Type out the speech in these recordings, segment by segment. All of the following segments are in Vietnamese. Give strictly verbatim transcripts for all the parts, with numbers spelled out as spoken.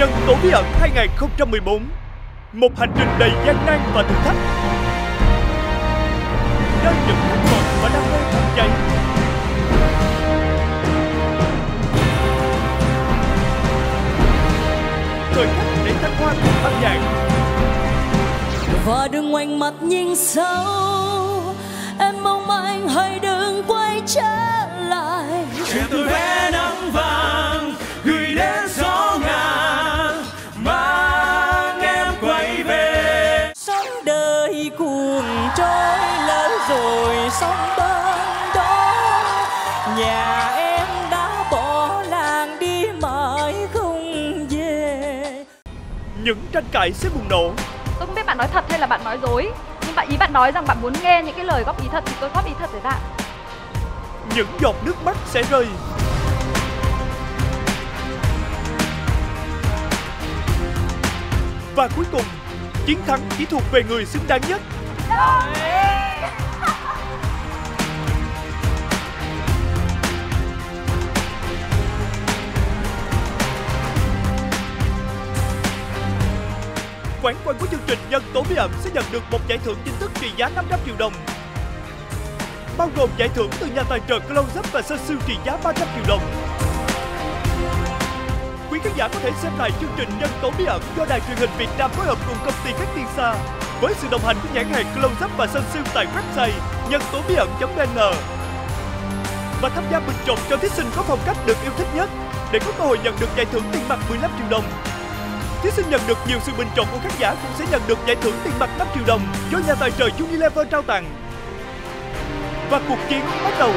Nhân tố bí ẩn hai không một bốn, một hành trình đầy gian nan và thử thách. Nơi những thắng lợi và đam mê tràn trề. Thời khắc để thăng hoa cùng âm nhạc. Và đừng ngoảnh mặt nhìn sâu, em mong anh hãy đừng quay trở lại. Chuyện tôi vẽ nắng vàng gửi đến gió ngàn, mang em quay về. Sống đời cuồng trôi lớn rồi sống bên đó. Nhà em đã bỏ làng đi mãi không về. Những tranh cãi sẽ bùng nổ. Tôi không biết bạn nói thật hay là bạn nói dối, nhưng bạn ý bạn nói rằng bạn muốn nghe những cái lời góp ý thật thì tôi góp ý thật với bạn. Những giọt nước mắt sẽ rơi. Và cuối cùng, chiến thắng chỉ thuộc về người xứng đáng nhất. Quán quân của chương trình Nhân tố bí ẩn sẽ nhận được một giải thưởng chính thức trị giá năm trăm triệu đồng, bao gồm giải thưởng từ nhà tài trợ Clouzep và Sersu trị giá ba trăm triệu đồng. Quý khán giả có thể xem lại chương trình Nhân tố bí ẩn do Đài truyền hình Việt Nam phối hợp cùng công ty Katsisa với sự đồng hành của nhãn hàng Clouzep và Sersu tại website nhân tố bí ẩn.vn và tham gia bình chọn cho thí sinh có phong cách được yêu thích nhất để có cơ hội nhận được giải thưởng tiền mặt mười lăm triệu đồng. Thí sinh nhận được nhiều sự bình chọn của khán giả cũng sẽ nhận được giải thưởng tiền mặt năm triệu đồng do nhà tài trợ Unilever trao tặng. Và cuộc chiến bắt đầu.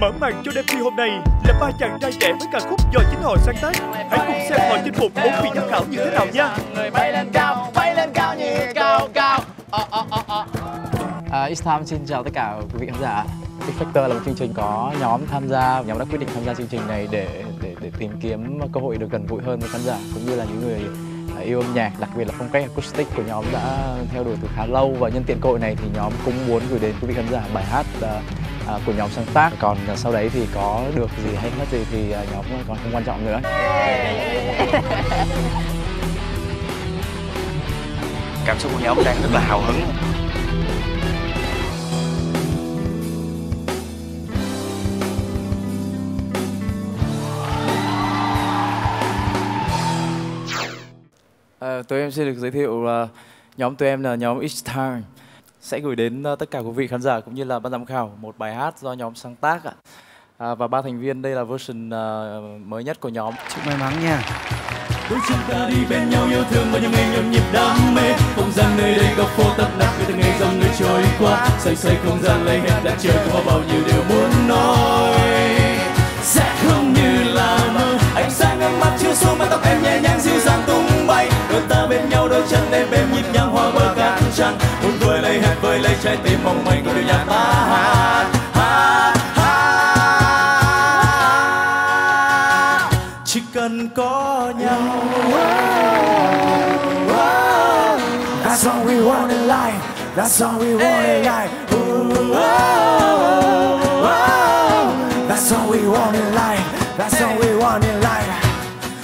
Mở màn cho đêm thi hôm nay là ba chàng trai trẻ với ca khúc do chính họ sáng tác. Hãy cùng xem họ chinh phục bốn vị giám khảo như thế nào nha. Người bay lên cao, bay lên cao như cao cao. Each Time xin chào tất cả quý vị khán giả. X-Factor là một chương trình có nhóm tham gia, nhóm đã quyết định tham gia chương trình này để để để tìm kiếm cơ hội được gần gũi hơn với khán giả cũng như là những người yêu âm nhạc, đặc biệt là phong cách acoustic của nhóm đã theo đuổi từ khá lâu. Và nhân tiện cơ hội này thì nhóm cũng muốn gửi đến quý vị khán giả bài hát của nhóm sáng tác. Còn sau đấy thì có được gì hay mất gì thì nhóm còn không quan trọng nữa. Cảm xúc của nhóm đang rất là hào hứng. Tụi em xin được giới thiệu là nhóm tụi em là nhóm Each Time sẽ gửi đến tất cả quý vị khán giả cũng như là ban giám khảo một bài hát do nhóm sáng tác ạ. À, và ba thành viên đây là version uh, mới nhất của nhóm. Chúc may mắn nha. Chúng ta đi bên nhau yêu thương và những ngày nhộn nhịp đam mê. Không gian nơi đây góc phố tấp nập với từng ngày dòng người trôi qua. Xoay xoay không gian lấy hết đã chiều có bao nhiêu điều muốn nói. Sẽ không như là mơ. Ánh sáng ngang mắt chiếu xuống mái tóc em nhẹ nhàng dịu dàng tung bay. Đôi ta bên nhau đôi chân em êm nhịp nhàng hoa bờ cát trắng. Muốn vơi lấy hết vơi lấy trái tim mong manh của điệu nhạc ta hát hát hát. Chỉ cần có nhau. That's all we want in life. That's all we want in life. That's all we want in life. That's all we want in life.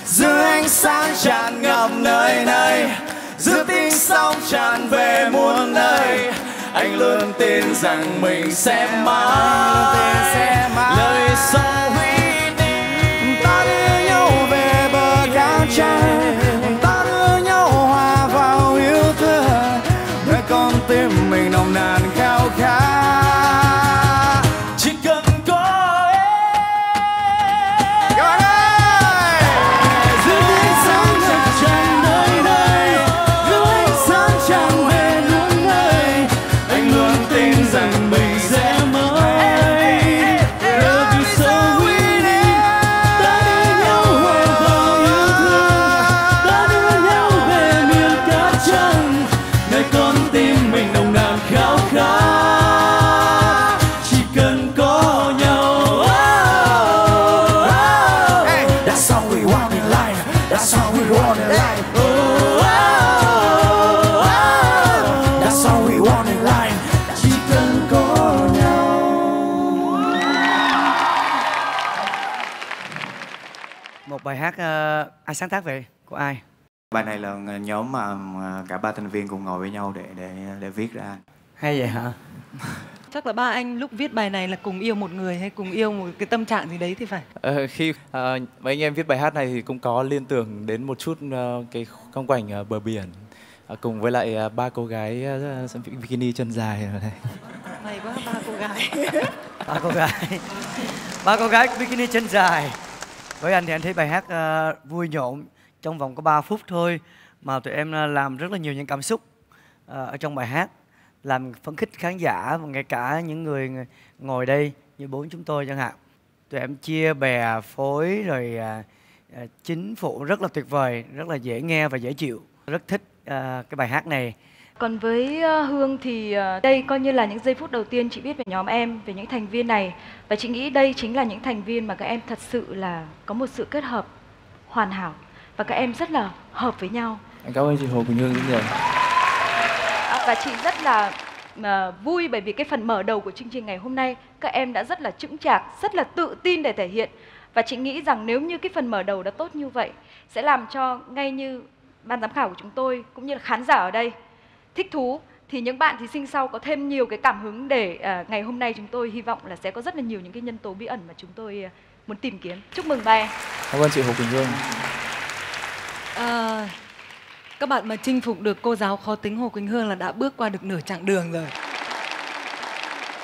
Giữa ánh sáng tràn ngập nơi này, giữa tiếng sóng tràn về muôn nơi. Anh luôn tin rằng mình sẽ mãi. Lời sau khi đi, ta đưa nhau về bờ cát trắng, ta đưa nhau hòa vào yêu thương, nơi con tim mình nồng nàn khao khát. Rằng mình sẽ mới. Love you so we bài hát uh, ai sáng tác về, của ai? Bài này là nhóm mà cả ba thành viên cùng ngồi với nhau để để để viết ra. Hay vậy hả? Chắc là ba anh lúc viết bài này là cùng yêu một người hay cùng yêu một cái tâm trạng gì đấy thì phải. Ờ, khi à, mấy anh em viết bài hát này thì cũng có liên tưởng đến một chút uh, cái phong cảnh uh, bờ biển uh, cùng với lại uh, ba cô gái uh, bikini chân dài ở đây. Mày quá, ba cô gái. ba cô gái. Ba cô gái bikini chân dài. Với anh thì anh thấy bài hát uh, vui nhộn, trong vòng có ba phút thôi mà tụi em làm rất là nhiều những cảm xúc uh, ở trong bài hát, làm phấn khích khán giả và ngay cả những người ngồi đây như bốn chúng tôi chẳng hạn. Tụi em chia bè phối rồi uh, chính phủ rất là tuyệt vời, rất là dễ nghe và dễ chịu. Rất thích uh, cái bài hát này. Còn với Hương thì đây coi như là những giây phút đầu tiên chị biết về nhóm em, về những thành viên này. Và chị nghĩ đây chính là những thành viên mà các em thật sự là có một sự kết hợp hoàn hảo. Và các em rất là hợp với nhau. Em cảm ơn chị Hồ Quỳnh Hương rất nhiều. À, và chị rất là uh, vui bởi vì cái phần mở đầu của chương trình ngày hôm nay các em đã rất là chững chạc, rất là tự tin để thể hiện. Và chị nghĩ rằng nếu như cái phần mở đầu đã tốt như vậy sẽ làm cho ngay như ban giám khảo của chúng tôi cũng như là khán giả ở đây thích thú, thì những bạn thí sinh sau có thêm nhiều cái cảm hứng để à, ngày hôm nay chúng tôi hy vọng là sẽ có rất là nhiều những cái nhân tố bí ẩn mà chúng tôi à, muốn tìm kiếm. Chúc mừng ba em. Cảm ơn chị Hồ Quỳnh Hương. À, các bạn mà chinh phục được cô giáo khó tính Hồ Quỳnh Hương là đã bước qua được nửa chặng đường rồi.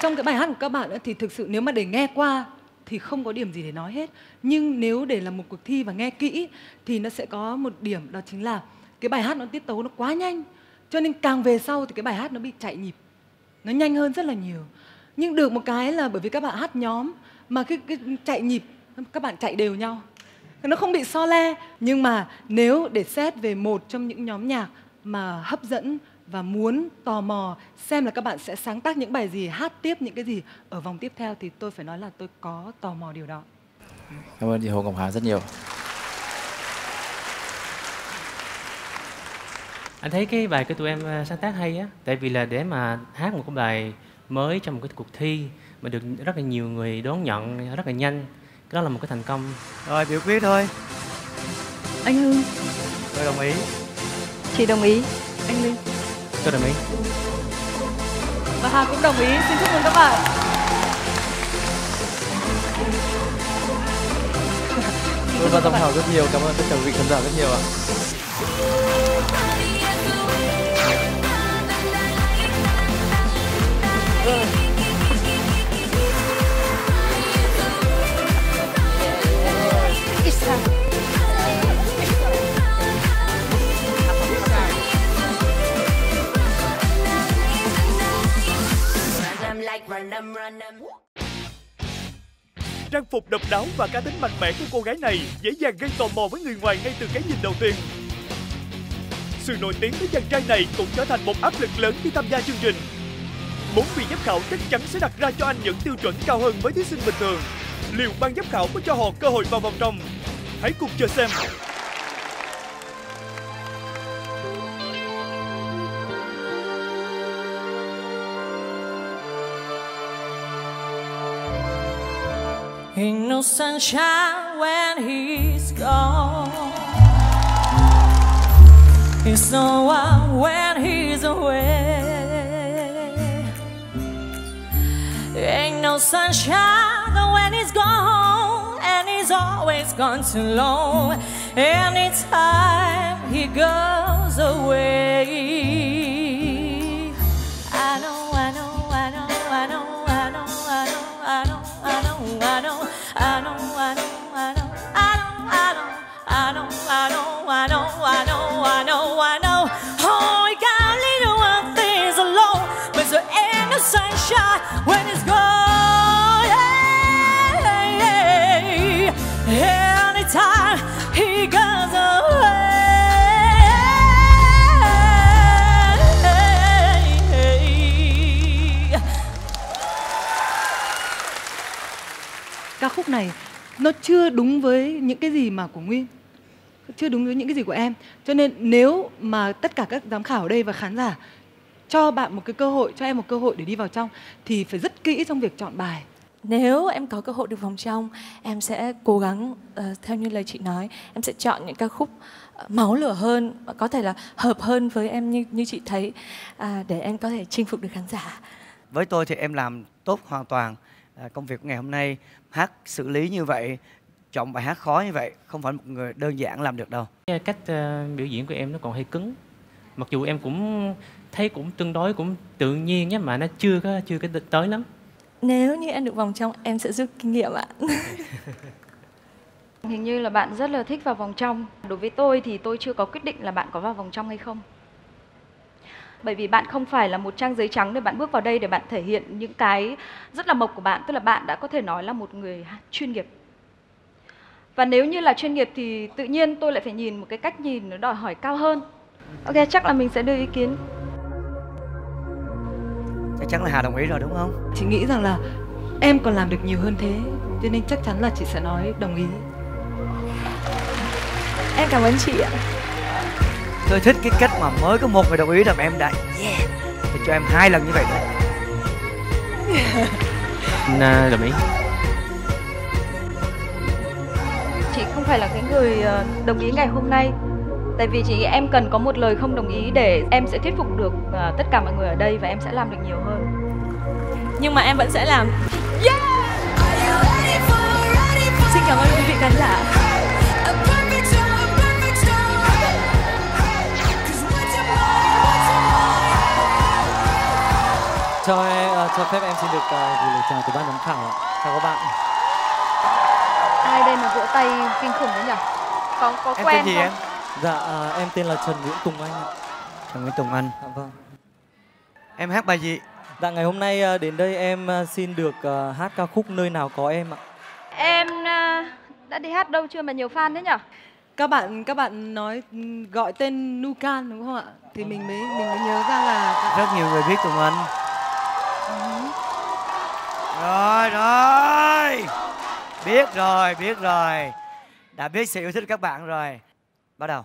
Trong cái bài hát của các bạn thì thực sự nếu mà để nghe qua thì không có điểm gì để nói hết. Nhưng nếu để làm một cuộc thi và nghe kỹ thì nó sẽ có một điểm, đó chính là cái bài hát nó tiết tấu nó quá nhanh. Cho nên càng về sau thì cái bài hát nó bị chạy nhịp, nó nhanh hơn rất là nhiều. Nhưng được một cái là bởi vì các bạn hát nhóm mà cái, cái chạy nhịp, các bạn chạy đều nhau, nó không bị so le. Nhưng mà nếu để xét về một trong những nhóm nhạc mà hấp dẫn và muốn tò mò xem là các bạn sẽ sáng tác những bài gì, hát tiếp những cái gì ở vòng tiếp theo, thì tôi phải nói là tôi có tò mò điều đó. Cảm ơn chị Hồ Ngọc Hà rất nhiều. Anh thấy cái bài của tụi em sáng tác hay á, tại vì là để mà hát một cái bài mới trong một cái cuộc thi mà được rất là nhiều người đón nhận rất là nhanh, đó là một cái thành công. Rồi, biểu quyết thôi. Anh Hương. Tôi đồng ý. Chị đồng ý. Anh Linh. Tôi đồng ý. Và Hà cũng đồng ý. Xin chúc mừng các bạn. Tôi và giám khảo rất nhiều. Cảm ơn tất cả quý vị khán giả rất nhiều ạ. Trang phục độc đáo và cá tính mạnh mẽ của cô gái này dễ dàng gây tò mò với người ngoài ngay từ cái nhìn đầu tiên. Sự nổi tiếng với chàng trai này cũng trở thành một áp lực lớn khi tham gia chương trình. Bốn vị giám khảo chắc chắn sẽ đặt ra cho anh những tiêu chuẩn cao hơn với thí sinh bình thường. Liệu ban giám khảo có cho họ cơ hội vào vòng trong? Hãy cùng chờ xem. Ain't no sunshine when he's gone. It's no one when he's away. Ain't no sunshine when he's gone, and he's always gone too long. Anytime he goes away, I know. Sunshine when it's gone, yeah, yeah, yeah. Anytime he goes away. Ca khúc này nó chưa đúng với những cái gì mà của Nguyên, chưa đúng với những cái gì của em. Cho nên nếu mà tất cả các giám khảo ở đây và khán giả cho bạn một cái cơ hội, cho em một cơ hội để đi vào trong thì phải rất kỹ trong việc chọn bài. Nếu em có cơ hội được vòng trong, em sẽ cố gắng uh, theo như lời chị nói, em sẽ chọn những ca khúc uh, máu lửa hơn, có thể là hợp hơn với em như như chị thấy, uh, để em có thể chinh phục được khán giả. Với tôi thì em làm tốt hoàn toàn uh, công việc của ngày hôm nay, hát xử lý như vậy, chọn bài hát khó như vậy, không phải một người đơn giản làm được đâu. Cách uh, biểu diễn của em nó còn hơi cứng, mặc dù em cũng thấy cũng tương đối cũng tự nhiên nhé, mà nó chưa có chưa có tới lắm. Nếu như em được vòng trong, em sẽ rút kinh nghiệm ạ. Hình như là bạn rất là thích vào vòng trong. Đối với tôi thì tôi chưa có quyết định là bạn có vào vòng trong hay không. Bởi vì bạn không phải là một trang giấy trắng để bạn bước vào đây để bạn thể hiện những cái rất là mộc của bạn. Tức là bạn đã có thể nói là một người chuyên nghiệp. Và nếu như là chuyên nghiệp thì tự nhiên tôi lại phải nhìn một cái cách nhìn nó đòi hỏi cao hơn. Ok, chắc là mình sẽ đưa ý kiến. Chắc chắn là Hà đồng ý rồi đúng không? Chị nghĩ rằng là em còn làm được nhiều hơn thế, cho nên chắc chắn là chị sẽ nói đồng ý. Em cảm ơn chị ạ. Tôi thích cái cách mà mới có một người đồng ý là em đã yeah. Thì cho em hai lần như vậy thôi. Nè, đồng ý. Chị không phải là cái người đồng ý ngày hôm nay, tại vì chị em cần có một lời không đồng ý để em sẽ thuyết phục được uh, tất cả mọi người ở đây và em sẽ làm được nhiều hơn. Nhưng mà em vẫn sẽ làm. Yeah! Xin cảm ơn quý vị khán giả. Cho, uh, cho phép em xin được gửi lời chào từ ban giám khảo. Chào các bạn. Ai đây mà vỗ tay kinh khủng đấy nhỉ? Có có em quen tên gì không? Em? Dạ, à, em tên là Trần Nguyên Tùng Anh. Trần Nguyên Tùng Anh. Dạ, vâng. Em hát bài gì? Dạ, ngày hôm nay đến đây em xin được uh, hát ca khúc Nơi Nào Có Em ạ. Em uh, đã đi hát đâu chưa mà nhiều fan thế nhở? Các bạn các bạn nói gọi tên Nukan đúng không ạ? Thì ừ. mình mới mình mới nhớ ra là rất nhiều người biết Tùng Anh. Ừ. Rồi rồi. Biết rồi, biết rồi. Đã biết sự yêu thích các bạn rồi. Bắt đầu.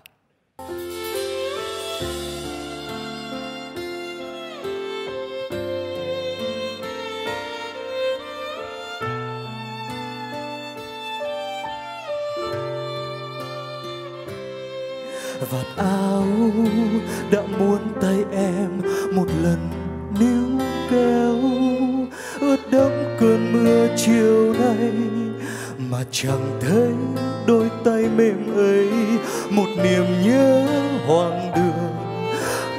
Vạt áo đã muốn tay em một lần níu kéo, ướt đẫm cơn mưa chiều nay mà chẳng thấy đôi tay mềm ấy một niềm nhớ hoang đường.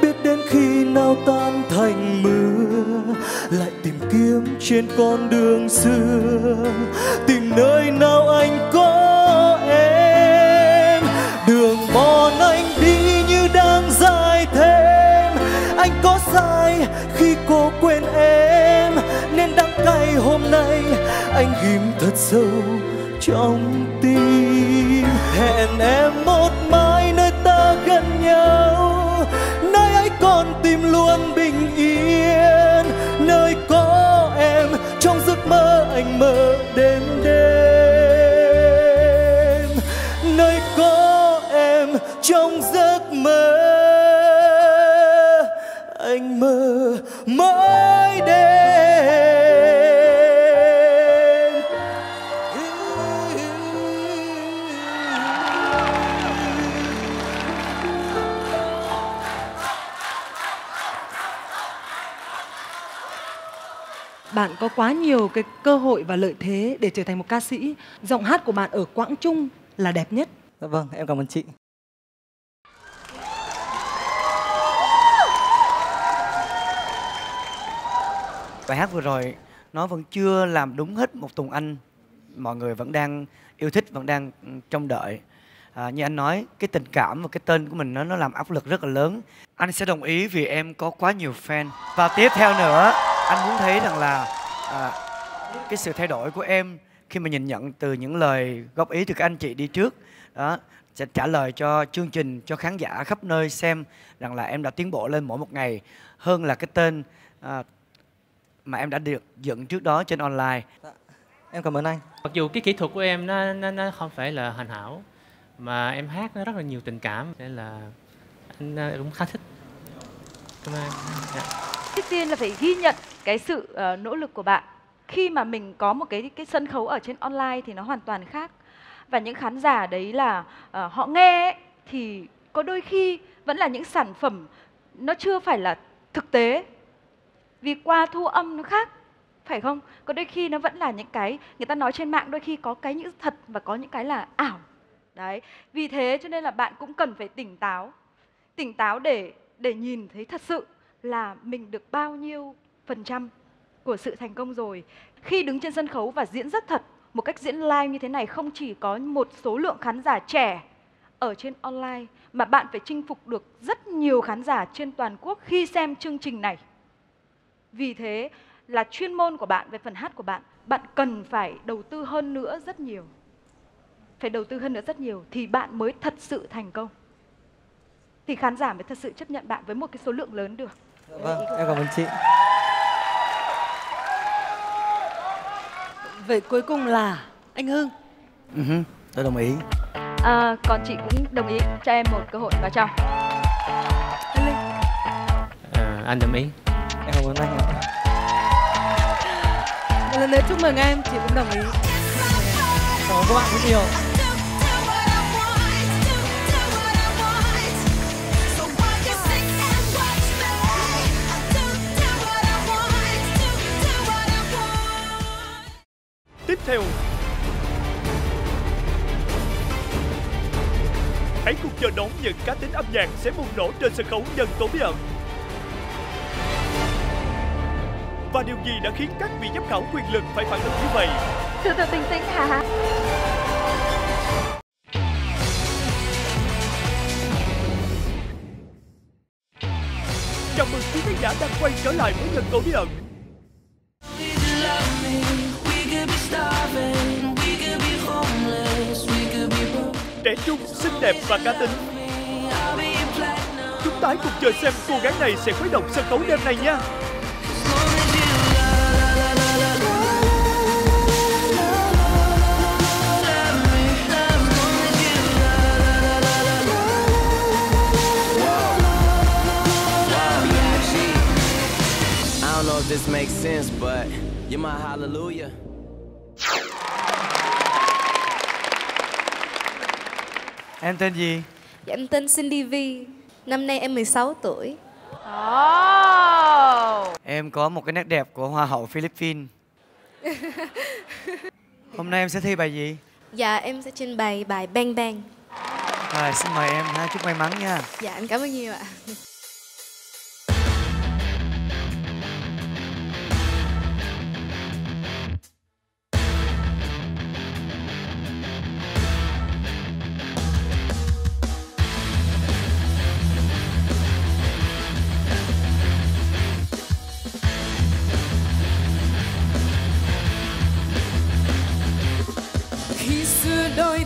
Biết đến khi nào tan thành mưa lại tìm kiếm trên con đường xưa, tìm nơi nào anh có em. Đường mòn anh đi như đang dài thêm, anh có sai khi cô quên em, nên đắng cay hôm nay anh ghim thật sâu trong tim. Hẹn em một mai nơi ta gần nhau, nơi ấy còn tìm luôn bình yên, nơi có em trong giấc mơ anh mơ đến đêm, nơi có em trong giấc mơ anh mơ mỗi đêm. Bạn có quá nhiều cái cơ hội và lợi thế để trở thành một ca sĩ. Giọng hát của bạn ở quãng trung là đẹp nhất. Dạ vâng, em cảm ơn chị. Bài hát vừa rồi nó vẫn chưa làm đúng hết một Tùng Anh. Mọi người vẫn đang yêu thích, vẫn đang trông đợi. À, như anh nói, cái tình cảm và cái tên của mình nó, nó làm áp lực rất là lớn. Anh sẽ đồng ý vì em có quá nhiều fan. Và tiếp theo nữa, anh muốn thấy rằng là à, cái sự thay đổi của em khi mà nhìn nhận từ những lời góp ý từ các anh chị đi trước đó, sẽ trả lời cho chương trình, cho khán giả khắp nơi xem rằng là em đã tiến bộ lên mỗi một ngày hơn là cái tên à, mà em đã được dựng trước đó trên online. Em cảm ơn anh. Mặc dù cái kỹ thuật của em nó, nó, nó không phải là hoàn hảo, mà em hát nó rất là nhiều tình cảm, nên là anh cũng khá thích. Cảm ơn. Trước tiên là phải ghi nhận cái sự uh, nỗ lực của bạn. khi mà mình có một cái cái sân khấu ở trên online thì nó hoàn toàn khác. Và những khán giả đấy là uh, họ nghe ấy, thì có đôi khi vẫn là những sản phẩm nó chưa phải là thực tế, vì qua thu âm nó khác, phải không? Có đôi khi nó vẫn là những cái người ta nói trên mạng, đôi khi có cái những thật và có những cái là ảo. Đấy, vì thế cho nên là bạn cũng cần phải tỉnh táo, tỉnh táo để để nhìn thấy thật sự là mình được bao nhiêu phần trăm của sự thành công rồi. Khi đứng trên sân khấu và diễn rất thật, một cách diễn live như thế này, không chỉ có một số lượng khán giả trẻ ở trên online, mà bạn phải chinh phục được rất nhiều khán giả trên toàn quốc khi xem chương trình này. Vì thế là chuyên môn của bạn, về phần hát của bạn, bạn cần phải đầu tư hơn nữa rất nhiều. Phải đầu tư hơn nữa rất nhiều thì bạn mới thật sự thành công. Thì khán giả mới thật sự chấp nhận bạn với một cái số lượng lớn được. Vâng, em cảm ơn chị. Vậy cuối cùng là anh Hưng. Uh-huh, tôi đồng ý. À, còn chị cũng đồng ý cho em một cơ hội vào trong. Anh Linh. À, anh đồng ý. Em cảm ơn anh. Một lần nữa chúc mừng em, chị cũng đồng ý. Cảm ơn các bạn rất nhiều. Tiếp theo, hãy cùng chờ đón những cá tính âm nhạc sẽ bùng nổ trên sân khấu Nhân Tố Bí Ẩn. Và điều gì đã khiến các vị giám khảo quyền lực phải phản ứng như vậy? Từ từ, bình tĩnh hả? Chào mừng quý khán giả đang quay trở lại với Nhân Tố Bí Ẩn. Trẻ trung, xinh đẹp và cá tính, chúng ta hãy cùng chờ xem cô gái này sẽ khuấy động sân khấu đêm này nha. This makes sense, but you're my hallelujah. Em tên gì? Dạ, em tên Cindy V. Năm nay em mười sáu tuổi. Oh. Em có một cái nét đẹp của Hoa hậu Philippines. Hôm nay em sẽ thi bài gì? Dạ, em sẽ trình bày bài Bang Bang. Rồi, xin mời em ha, chúc may mắn nha. Dạ, em cảm ơn nhiều ạ. Đôi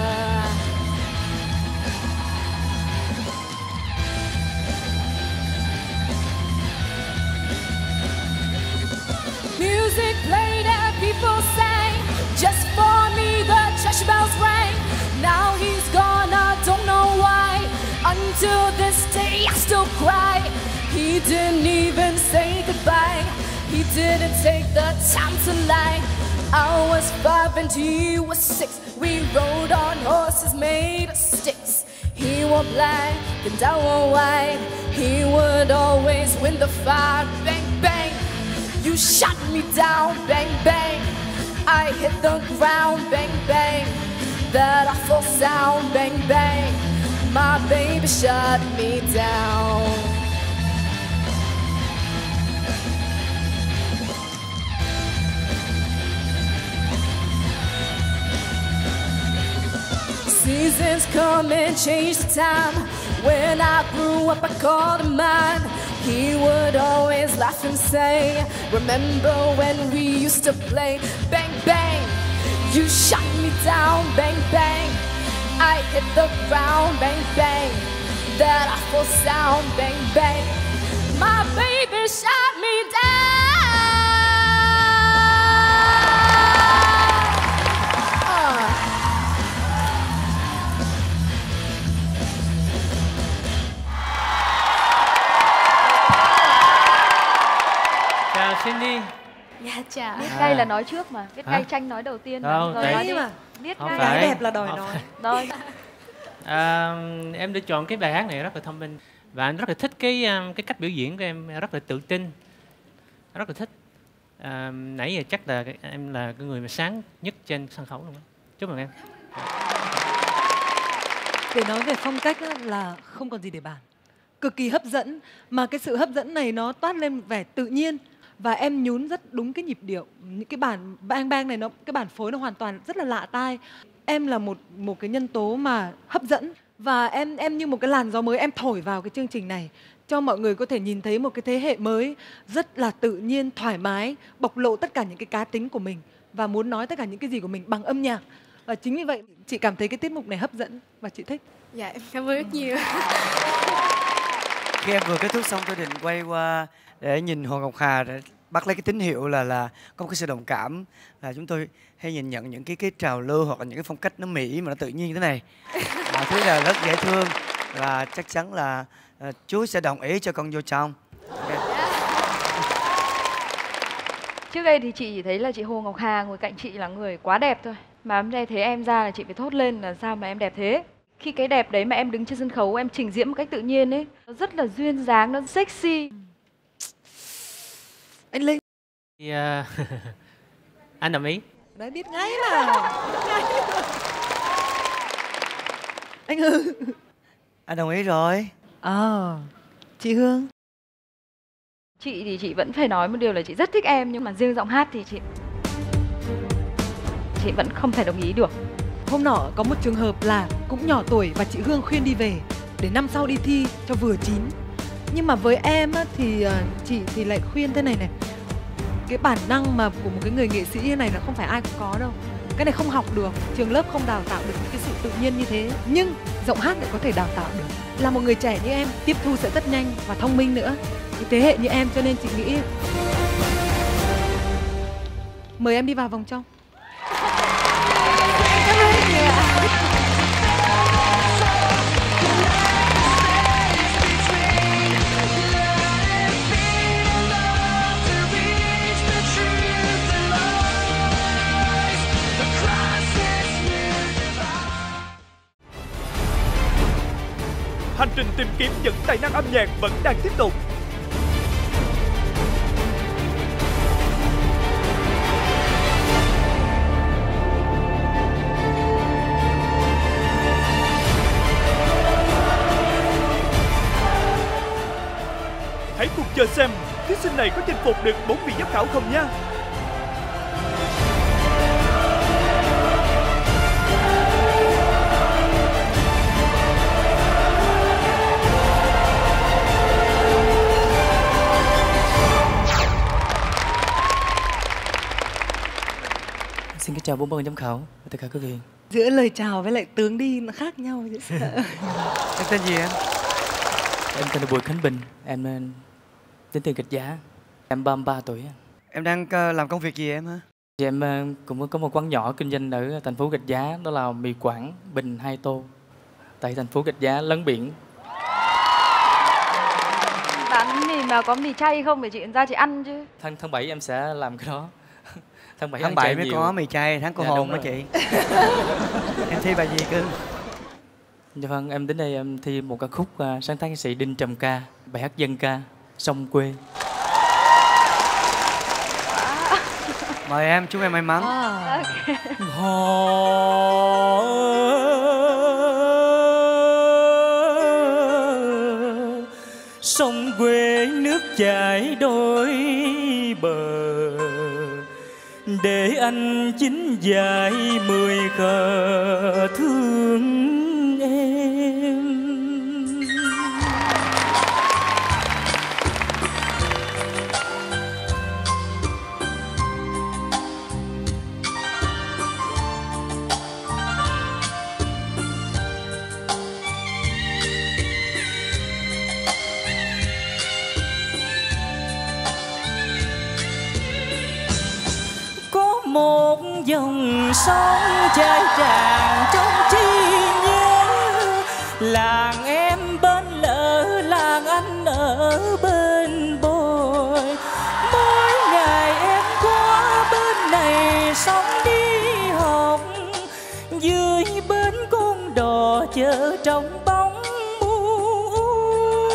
Music played and people sang. Just for me the church bells rang. Now he's gone, I don't know why. Until this day I still cry. He didn't even say goodbye. He didn't take the time to lie. I was five and he was six. We rode on horses made of sticks. He wore black and I wore white. He would always win the fight. Bang bang. You shot me down, bang bang. I hit the ground, bang bang. That awful sound, bang bang. My baby shot me down. Seasons come and change the time. When I grew up, I called him mine. He would always laugh and say, remember when we used to play? Bang, bang, you shot me down, bang, bang. I hit the ground, bang bang. That awful sound, bang bang. My baby shot me down. Uh. Chào Cindy. Dạ chào. Biết ngay à. Là nói trước mà. Biết ngay tranh nói đầu tiên. Đâu, rồi nói đi mà. Biết ngay là đẹp là đòi không nói. Rồi. À, em đã chọn cái bài hát này rất là thông minh. Và anh rất là thích cái cái cách biểu diễn của em, rất là tự tin. Rất là thích. À, nãy giờ chắc là em là cái người mà sáng nhất trên sân khấu luôn á. Chúc mừng em. Để nói về phong cách là không còn gì để bàn. Cực kỳ hấp dẫn, mà cái sự hấp dẫn này nó toát lên một vẻ tự nhiên. Và em nhún rất đúng cái nhịp điệu. Những cái bản bang bang này, nó cái bản phối nó hoàn toàn rất là lạ tai. Em là một một cái nhân tố mà hấp dẫn. Và em em như một cái làn gió mới, em thổi vào cái chương trình này. Cho mọi người có thể nhìn thấy một cái thế hệ mới rất là tự nhiên, thoải mái, bộc lộ tất cả những cái cá tính của mình. Và muốn nói tất cả những cái gì của mình bằng âm nhạc. Và chính vì vậy, chị cảm thấy cái tiết mục này hấp dẫn và chị thích. Dạ, em cảm ơn rất nhiều. Khi em vừa kết thúc xong, tôi định quay qua để nhìn Hồ Ngọc Hà để bắt lấy cái tín hiệu là là có một cái sự đồng cảm, là chúng tôi hay nhìn nhận những cái cái trào lưu hoặc là những cái phong cách nó mỹ mà nó tự nhiên như thế này, mọi thứ là rất dễ thương và chắc chắn là uh, chú sẽ đồng ý cho con vô trong. Okay. Trước đây thì chị chỉ thấy là chị Hồ Ngọc Hà ngồi cạnh chị là người quá đẹp thôi, mà hôm nay thấy em ra là chị phải thốt lên là sao mà em đẹp thế. Khi cái đẹp đấy mà em đứng trên sân khấu, em trình diễn một cách tự nhiên ấy, nó rất là duyên dáng, nó sexy. Anh Linh thì, uh, anh đồng ý. Đã biết ngay mà. Anh Hương, anh đồng ý rồi. Ờ, à, chị Hương. Chị thì chị vẫn phải nói một điều là chị rất thích em, nhưng mà riêng giọng hát thì chị Chị vẫn không thể đồng ý được. Hôm nọ có một trường hợp là cũng nhỏ tuổi và chị Hương khuyên đi về để năm sau đi thi cho vừa chín. Nhưng mà với em á, thì chị thì lại khuyên thế này này. Cái bản năng mà của một cái người nghệ sĩ như này là không phải ai cũng có đâu. Cái này không học được, trường lớp không đào tạo được cái sự tự nhiên như thế. Nhưng giọng hát lại có thể đào tạo được. Là một người trẻ như em, tiếp thu sẽ rất nhanh và thông minh nữa. Cái thế hệ như em, cho nên chị nghĩ mời em đi vào vòng trong. Hành trình tìm kiếm những tài năng âm nhạc vẫn đang tiếp tục. Hãy cùng chờ xem thí sinh này có chinh phục được bốn vị giám khảo không nha. Xin kính chào bốn ban giám khảo và tất cả quý vị. Giữa lời chào với lại tướng đi nó khác nhau. Em tên gì em? Em tên là Bùi Khánh Bình. Em đến từ Kịch Giá. Em ba mươi ba tuổi. Em đang làm công việc gì em hả? Thì em cũng có một quán nhỏ kinh doanh ở thành phố Kịch Giá. Đó là mì Quảng Bình hai tô. Tại thành phố Kịch Giá lấn biển. Bán mì mà có mì chay không để chị ra chị ăn chứ? Tháng, tháng bảy em sẽ làm cái đó. Tháng bảy, tháng bảy mới nhiều. Có mì chay, tháng cô dạ, hồn đó chị. Em thi bài gì cưng? Dạ vâng, em đến đây em thi một ca khúc uh, sáng tác nghệ sĩ Đinh Trầm ca, bài hát dân ca Sông Quê. Mời em, chúc em may mắn. À, okay. Hồ sông quê nước chảy đôi bờ, để anh chín dài mười khờ thương em. những dòng sông chảy tràn trong trí nhớ. Làng em bên lỡ, làng anh ở bên bồi. Mỗi ngày em qua bên này sống đi học, dưới bến con đò chờ trong bóng muôn.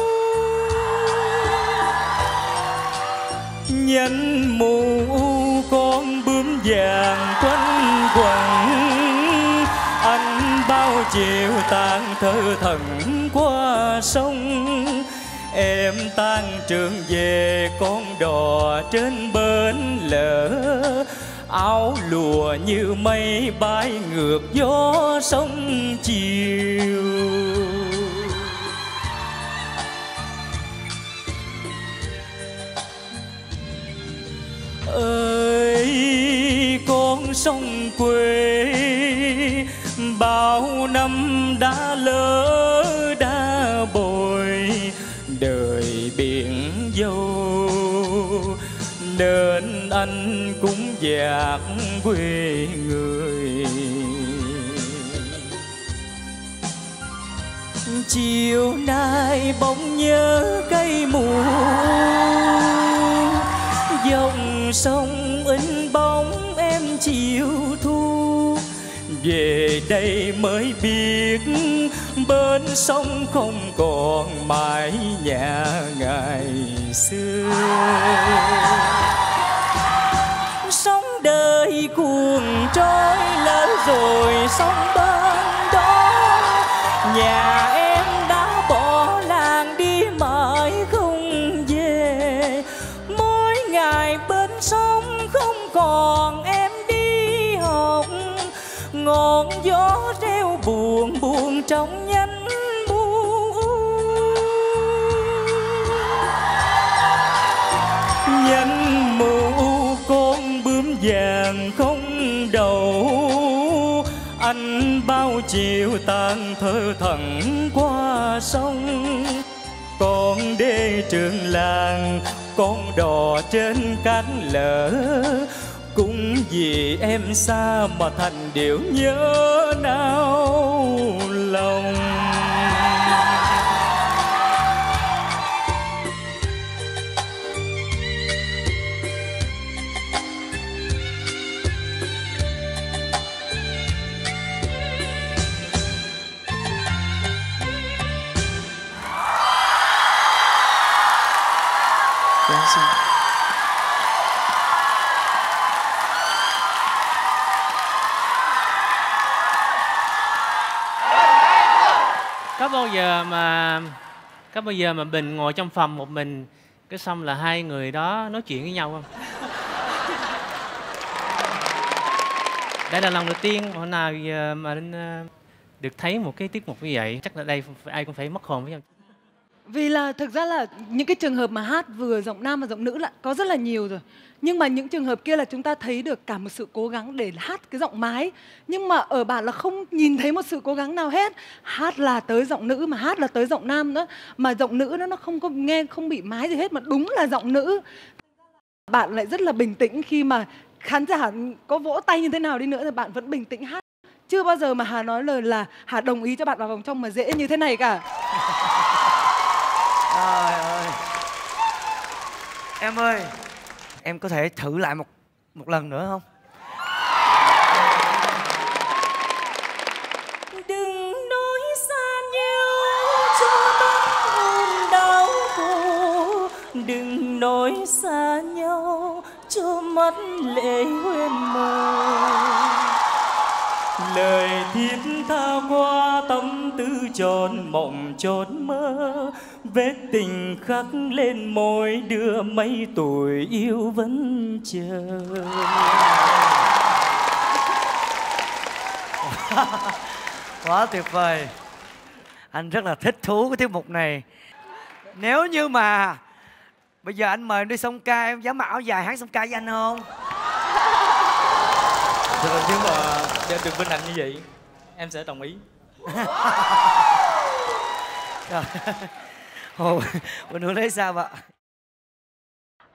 Nhánh mù con bướm vàng quanh quẩn, anh bao chiều tan thơ thần qua sông. Em tan trường về con đò trên bến lỡ, áo lùa như mây bay ngược gió sông chiều. Ơi con sông quê, bao năm đã lỡ đã bồi. Đời biển dâu nên anh cũng dạt quê người. Chiều nay bỗng nhớ cây mùa, dòng sông in bóng em chiều thu. Về đây mới biết bên sông không còn mãi nhà ngày xưa. Sống đời cuồng trôi lỡ rồi sông bên đó, nhà em đã bỏ làng đi mãi không về. Mỗi ngày bên sông không còn em đi học, ngọn gió reo buồn buồn trong nhánh buồn. Nhánh mù con bướm vàng không đầu, anh bao chiều tan thơ thẩn qua sông. Con đê trường làng, con đò trên cánh lỡ, cũng vì em xa mà thành điệu nhớ nao lòng. Có bao giờ mà có bao giờ mà Bình ngồi trong phòng một mình, cái xong là hai người đó nói chuyện với nhau không? Đây là lần đầu tiên hồi nào mà Linh được thấy một cái tiết mục như vậy, chắc là đây ai cũng phải mất hồn với nhau. Vì là thực ra là những cái trường hợp mà hát vừa giọng nam và giọng nữ là có rất là nhiều rồi. Nhưng mà những trường hợp kia là chúng ta thấy được cả một sự cố gắng để hát cái giọng mái. Nhưng mà ở bạn là không nhìn thấy một sự cố gắng nào hết. Hát là tới giọng nữ, mà hát là tới giọng nam nữa. Mà giọng nữ nó nó không có nghe, không bị mái gì hết, mà đúng là giọng nữ. Bạn lại rất là bình tĩnh khi mà khán giả có vỗ tay như thế nào đi nữa thì bạn vẫn bình tĩnh hát. Chưa bao giờ mà Hà nói lời là Hà đồng ý cho bạn vào vòng trong mà dễ như thế này cả. Trời ơi. Em ơi, em có thể thử lại một một lần nữa không? Đừng nói xa nhau cho tấm hồn đau khổ, đừng nói xa nhau cho mắt lệ hoen mờ. Lời thiết tha qua tâm tư tròn mộng trốn mơ, vết tình khắc lên môi đưa mấy tuổi yêu vẫn chờ. Quá tuyệt vời. Anh rất là thích thú cái tiết mục này. Nếu như mà bây giờ anh mời em đi song ca, em dám mặc áo dài hát song ca với anh không? Được, nhưng mà được bên anh như vậy em sẽ đồng ý. Hồ Quỳnh Hương lấy sao ạ?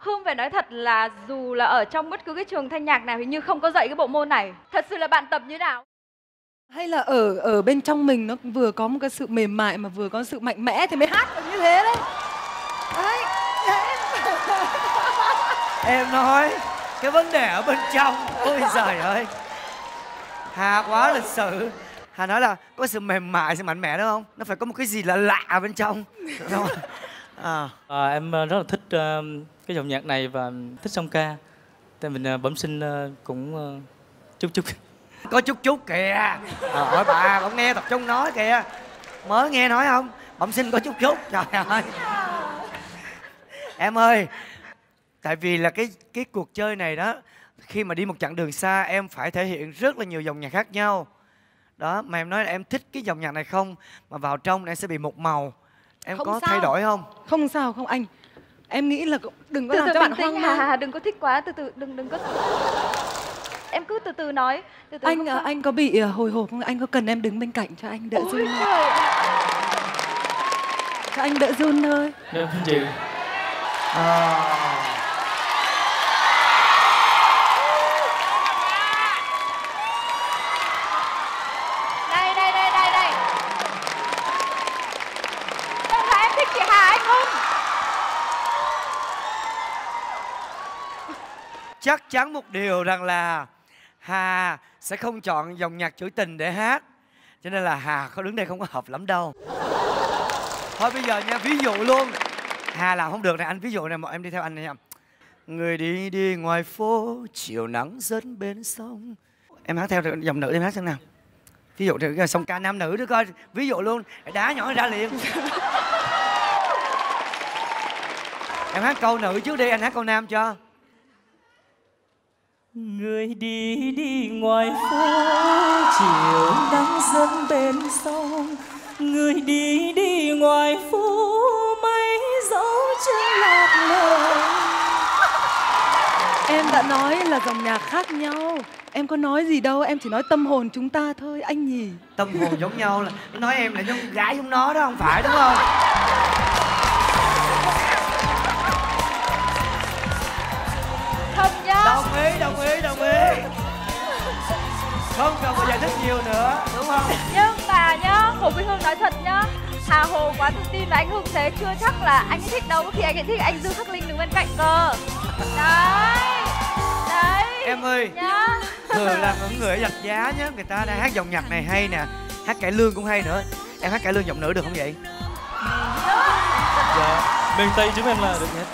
Hương phải nói thật là dù là ở trong bất cứ cái trường thanh nhạc nào thì như không có dạy cái bộ môn này. Thật sự là bạn tập như nào? Hay là ở ở bên trong mình nó vừa có một cái sự mềm mại mà vừa có sự mạnh mẽ thì mới hát được như thế đấy. Đấy, đấy. Em nói cái vấn đề ở bên trong. Ôi giời ơi, Hà quá lịch sự. Hà nói là có sự mềm mại, sự mạnh mẽ đúng không? Nó phải có một cái gì là lạ bên trong. à. À, Em rất là thích uh, cái dòng nhạc này và thích song ca. Tại mình uh, bẩm sinh uh, cũng uh, chút chút. Có chút chút kìa. Hỏi à, bà cũng nghe tập trung nói kìa. Mới nghe nói không? Bẩm sinh có chút chút. Trời ơi. Em ơi, tại vì là cái cái cuộc chơi này đó, khi mà đi một chặng đường xa em phải thể hiện rất là nhiều dòng nhạc khác nhau. Đó, mà em nói là em thích cái dòng nhạc này không mà vào trong này sẽ bị một màu. Em không có sao. Thay đổi không? Không sao, không anh. Em nghĩ là đừng có từ làm từ cho bạn hoang mang. Hà, đừng có thích quá, từ từ đừng đừng có. Em cứ từ từ nói. Từ từ anh à, anh có bị hồi hộp không? Anh có cần em đứng bên cạnh cho anh đỡ run? Cho anh đỡ run thôi. Được không chị? À. Chắc chắn một điều rằng là Hà sẽ không chọn dòng nhạc trữ tình để hát. Cho nên là Hà có đứng đây không có hợp lắm đâu. Thôi bây giờ nha, ví dụ luôn. Hà làm không được này, anh ví dụ này, mọi em đi theo anh này nha. Người đi đi ngoài phố, chiều nắng dẫn bên sông. Em hát theo dòng nữ, em hát xem nào. Ví dụ thì song ca nam nữ đó coi. Ví dụ luôn, đá nhỏ ra liền. Em hát câu nữ trước đi, anh hát câu nam cho. Người đi đi ngoài phố, chiều nắng dẫn bên sông. Người đi đi ngoài phố, mấy dấu chân lạc lờ. Em đã nói là dòng nhạc khác nhau. Em có nói gì đâu, em chỉ nói tâm hồn chúng ta thôi, anh nhỉ. Tâm hồn giống nhau là nói em là giống gái giống nó đó, không phải đúng không? Đồng ý, đồng ý, đồng ý. Không cần phải giải thích nhiều nữa, đúng không? Nhưng mà nhá, Hồ Quỳnh Hương nói thật nhá, Hà Hồ quá tự tin và anh Hương thế chưa chắc là anh thích đâu. Có khi anh ấy thích anh Dương Khắc Linh đứng bên cạnh cơ. Đấy, đấy. Em ơi, nhá. Thường là những người ở Rạch Giá nhá, người ta đang hát dòng nhạc này hay nè, hát cải lương cũng hay nữa. Em hát cải lương giọng nữ được không vậy? Dạ, miền Tây chúng em là được hết.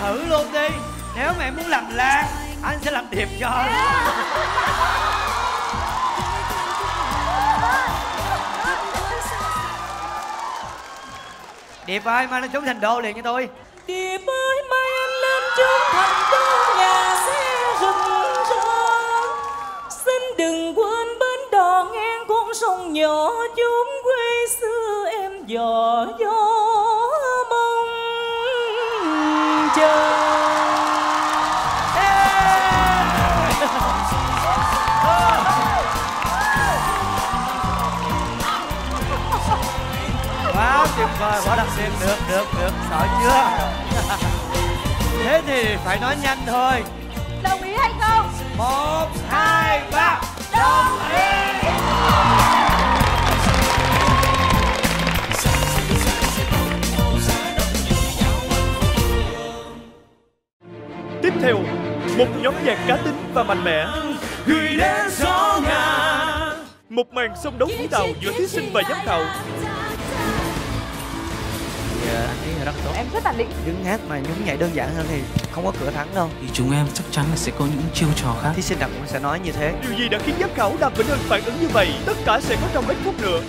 Thử luôn đi. Nếu mà em muốn làm Lan, anh sẽ làm điệp cho. Yeah. Điệp ơi, mai lên trốn thành đô liền cho tôi. Điệp ơi, mai anh lên trốn thành đô, nhà xe rừng rỡ. Xin đừng quên bến đò ngang con sông nhỏ, chốn quê xưa em dò dò mong chờ. Tuyệt vời, quá đặc biệt, được, được, được, sợ chưa? Thế thì phải nói nhanh thôi. Đồng ý hay không? Một, hai, ba. Đồng ý. Tiếp theo, một nhóm nhạc cá tính và mạnh mẽ. Gửi đến gió ngàn. Một màn song đấu vũ đạo giữa thí sinh và giám khảo. Rất tốt. Em rất là lĩnh. Đứng hát mà nhúng nhảy đơn giản hơn thì không có cửa thắng đâu. Thì chúng em chắc chắn là sẽ có những chiêu trò khác. Thí sinh đặc cũng sẽ nói như thế. Điều gì đã khiến giám khảo Đàm Vĩnh Hưng phản ứng như vậy? Tất cả sẽ có trong ít phút nữa.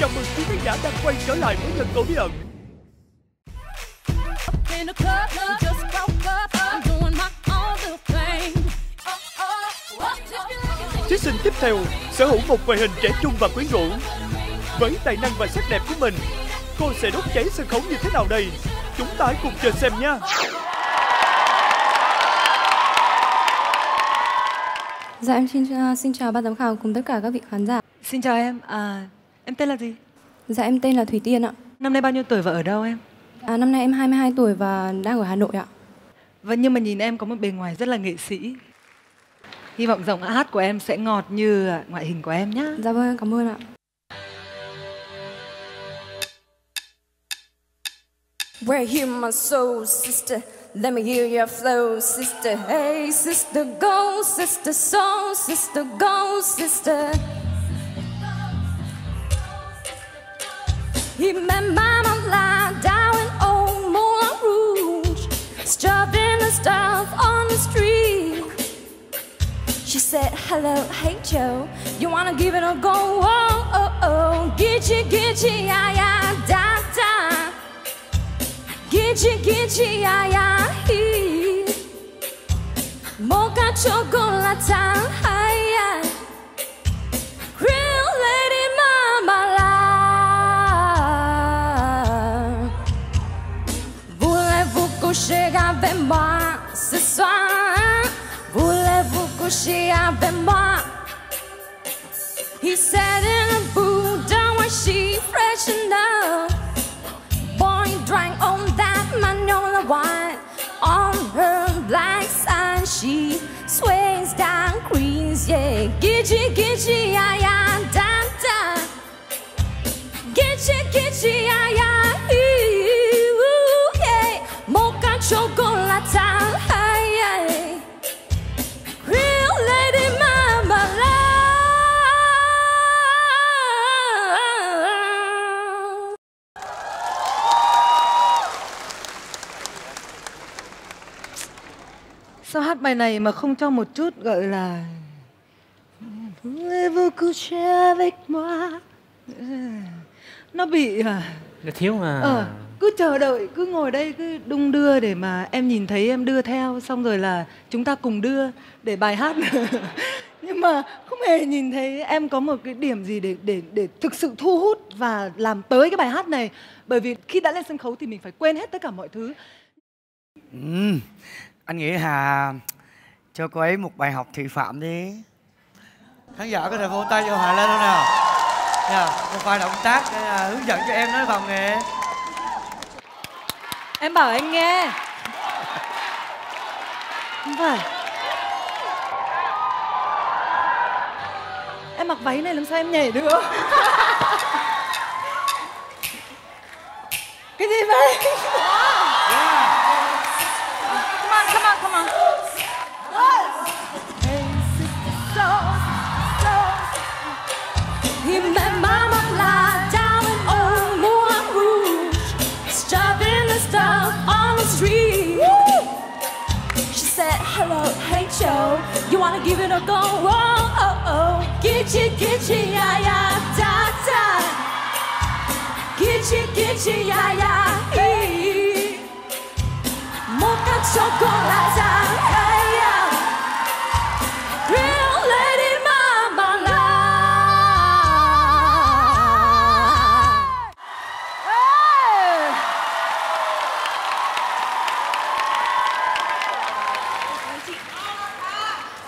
Chào mừng quý khán giả đang quay trở lại với Nhân Tố Bí Ẩn. Thí sinh tiếp theo sở hữu một ngoại hình trẻ trung và quyến rũ. Với tài năng và sắc đẹp của mình, cô sẽ đốt cháy sân khấu như thế nào đây? Chúng ta hãy cùng chờ xem nha. Dạ em xin, xin chào ban giám khảo cùng tất cả các vị khán giả. Xin chào em, à, em tên là gì? Dạ em tên là Thủy Tiên ạ. Năm nay bao nhiêu tuổi và ở đâu em? À, năm nay em hai mươi hai tuổi và đang ở Hà Nội ạ. Vậy nhưng mà nhìn em có một bề ngoài rất là nghệ sĩ. Hy vọng giọng hát của em sẽ ngọt như ngoại hình của em nhé. Dạ vâng, cảm ơn ạ. Where hear my soul, sister. Let me hear your flow, sister. Hey, sister, go, sister, soul, sister, go, sister. He met Mama lie down in old Moulin Rouge, shoving the stuff on the street. She said, hello, hey Joe, you wanna give it a go? Oh, oh, oh, gitchy, gitchy, yeah, yeah, da, da. Gitchy, gitchy, yeah, yeah, he. Mocha chocolate, yeah. Real lady Mama lie. Coucher avec moi ce soir? Voulez-vous coucher avec moi? He sat in a booth when she freshened up. Boy drank on that Manola wine. On her black side she sways down queens. Yeah, gitchy, gitchy, yeah, yeah, da, da. Gitchy, gitchy, yeah, yeah, ee. Mocha chocolate, hey, real lady mama love. Sao hát bài này mà không cho một chút gọi là nó bị nó thiếu mà. Ờ. Cứ chờ đợi, cứ ngồi đây, cứ đung đưa để mà em nhìn thấy em đưa theo. Xong rồi là chúng ta cùng đưa để bài hát. Nhưng mà không hề nhìn thấy em có một cái điểm gì để, để, để thực sự thu hút và làm tới cái bài hát này. Bởi vì khi đã lên sân khấu thì mình phải quên hết tất cả mọi thứ. Ừ, anh nghĩ Hà cho cô ấy một bài học thị phạm đi. Khán giả có thể vỗ tay cho Hà lên không nào? Yeah, một vài động tác để hướng dẫn cho em nói vào nghề. Em bảo anh nghe. Không phải. Em mặc váy này làm sao em nhảy được? Cái gì vậy? Come on, come on, come on. He met Mama Fly down in old Moulin Rouge, shoving the stuff on the street. Woo! She said, hello, hey Joe, you wanna give it a go? Oh, oh, oh. Gitchy, gitchy, yeah, yeah, da, da. Gitchy, gitchy, yeah, yeah, ee. Mocha chocolate, yeah, yeah. Real lady.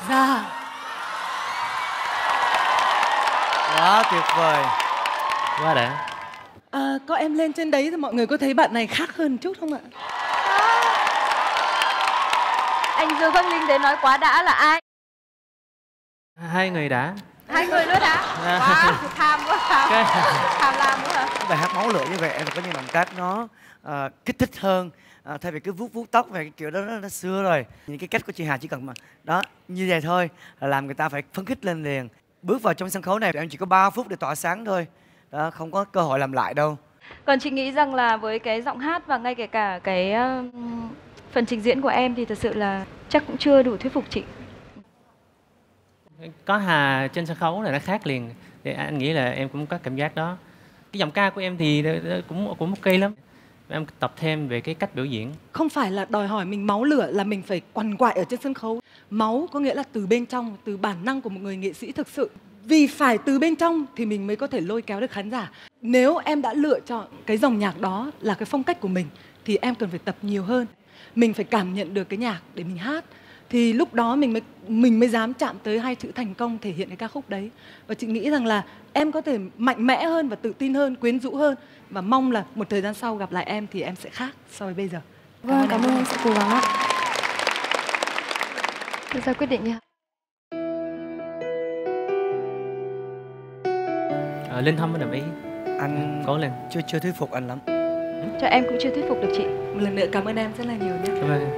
À. Quá tuyệt vời. Quá đã. À, có em lên trên đấy thì mọi người có thấy bạn này khác hơn chút không ạ? À. Anh Dương Khắc Linh đấy nói quá đã là ai? Hai người đã. Hai người nữa đã? À. Quá, tham quá. Cái... tham lam quá hả? Bài hát máu lửa như vậy em có những động tác nó uh, kích thích hơn. À, thay vì cứ vuốt vuốt tóc này, cái kiểu đó nó, nó xưa rồi. Những cái cách của chị Hà chỉ cần mà đó như vậy thôi là làm người ta phải phấn khích lên liền. Bước vào trong sân khấu này em chỉ có ba phút để tỏa sáng thôi đó, không có cơ hội làm lại đâu. Còn chị nghĩ rằng là với cái giọng hát và ngay kể cả cái uh, phần trình diễn của em thì thật sự là chắc cũng chưa đủ thuyết phục chị. Có Hà trên sân khấu là nó khác liền. Để anh nghĩ là em cũng có cảm giác đó. Cái giọng ca của em thì cũng, cũng ok lắm. Em tập thêm về cái cách biểu diễn. Không phải là đòi hỏi mình máu lửa là mình phải quằn quại ở trên sân khấu. Máu có nghĩa là từ bên trong, từ bản năng của một người nghệ sĩ thực sự. Vì phải từ bên trong thì mình mới có thể lôi kéo được khán giả. Nếu em đã lựa chọn cái dòng nhạc đó là cái phong cách của mình thì em cần phải tập nhiều hơn. Mình phải cảm nhận được cái nhạc để mình hát. thì lúc đó mình mới mình mới dám chạm tới hai chữ thành công thể hiện cái ca khúc đấy. Và chị nghĩ rằng là em có thể mạnh mẽ hơn và tự tin hơn, quyến rũ hơn, và mong là một thời gian sau gặp lại em thì em sẽ khác so với bây giờ. Vâng, cảm, cảm ơn em sẽ cố gắng ạ. Đưa ra quyết định nha. À, Linh Thâm đồng ý. Anh cố lên. Chưa chưa thuyết phục anh lắm. Cho em cũng chưa thuyết phục được chị. Một lần nữa cảm ơn em rất là nhiều nhé. Cảm ơn em.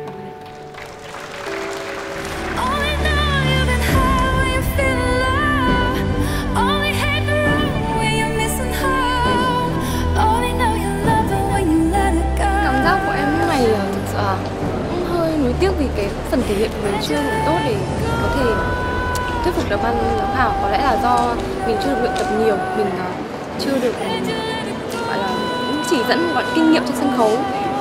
Tiếc vì cái phần thể hiện của mình chưa được tốt để có thể thuyết phục được ban giám khảo. Có lẽ là do mình chưa được luyện tập nhiều, mình chưa được gọi là chỉ dẫn gọi kinh nghiệm trên sân khấu,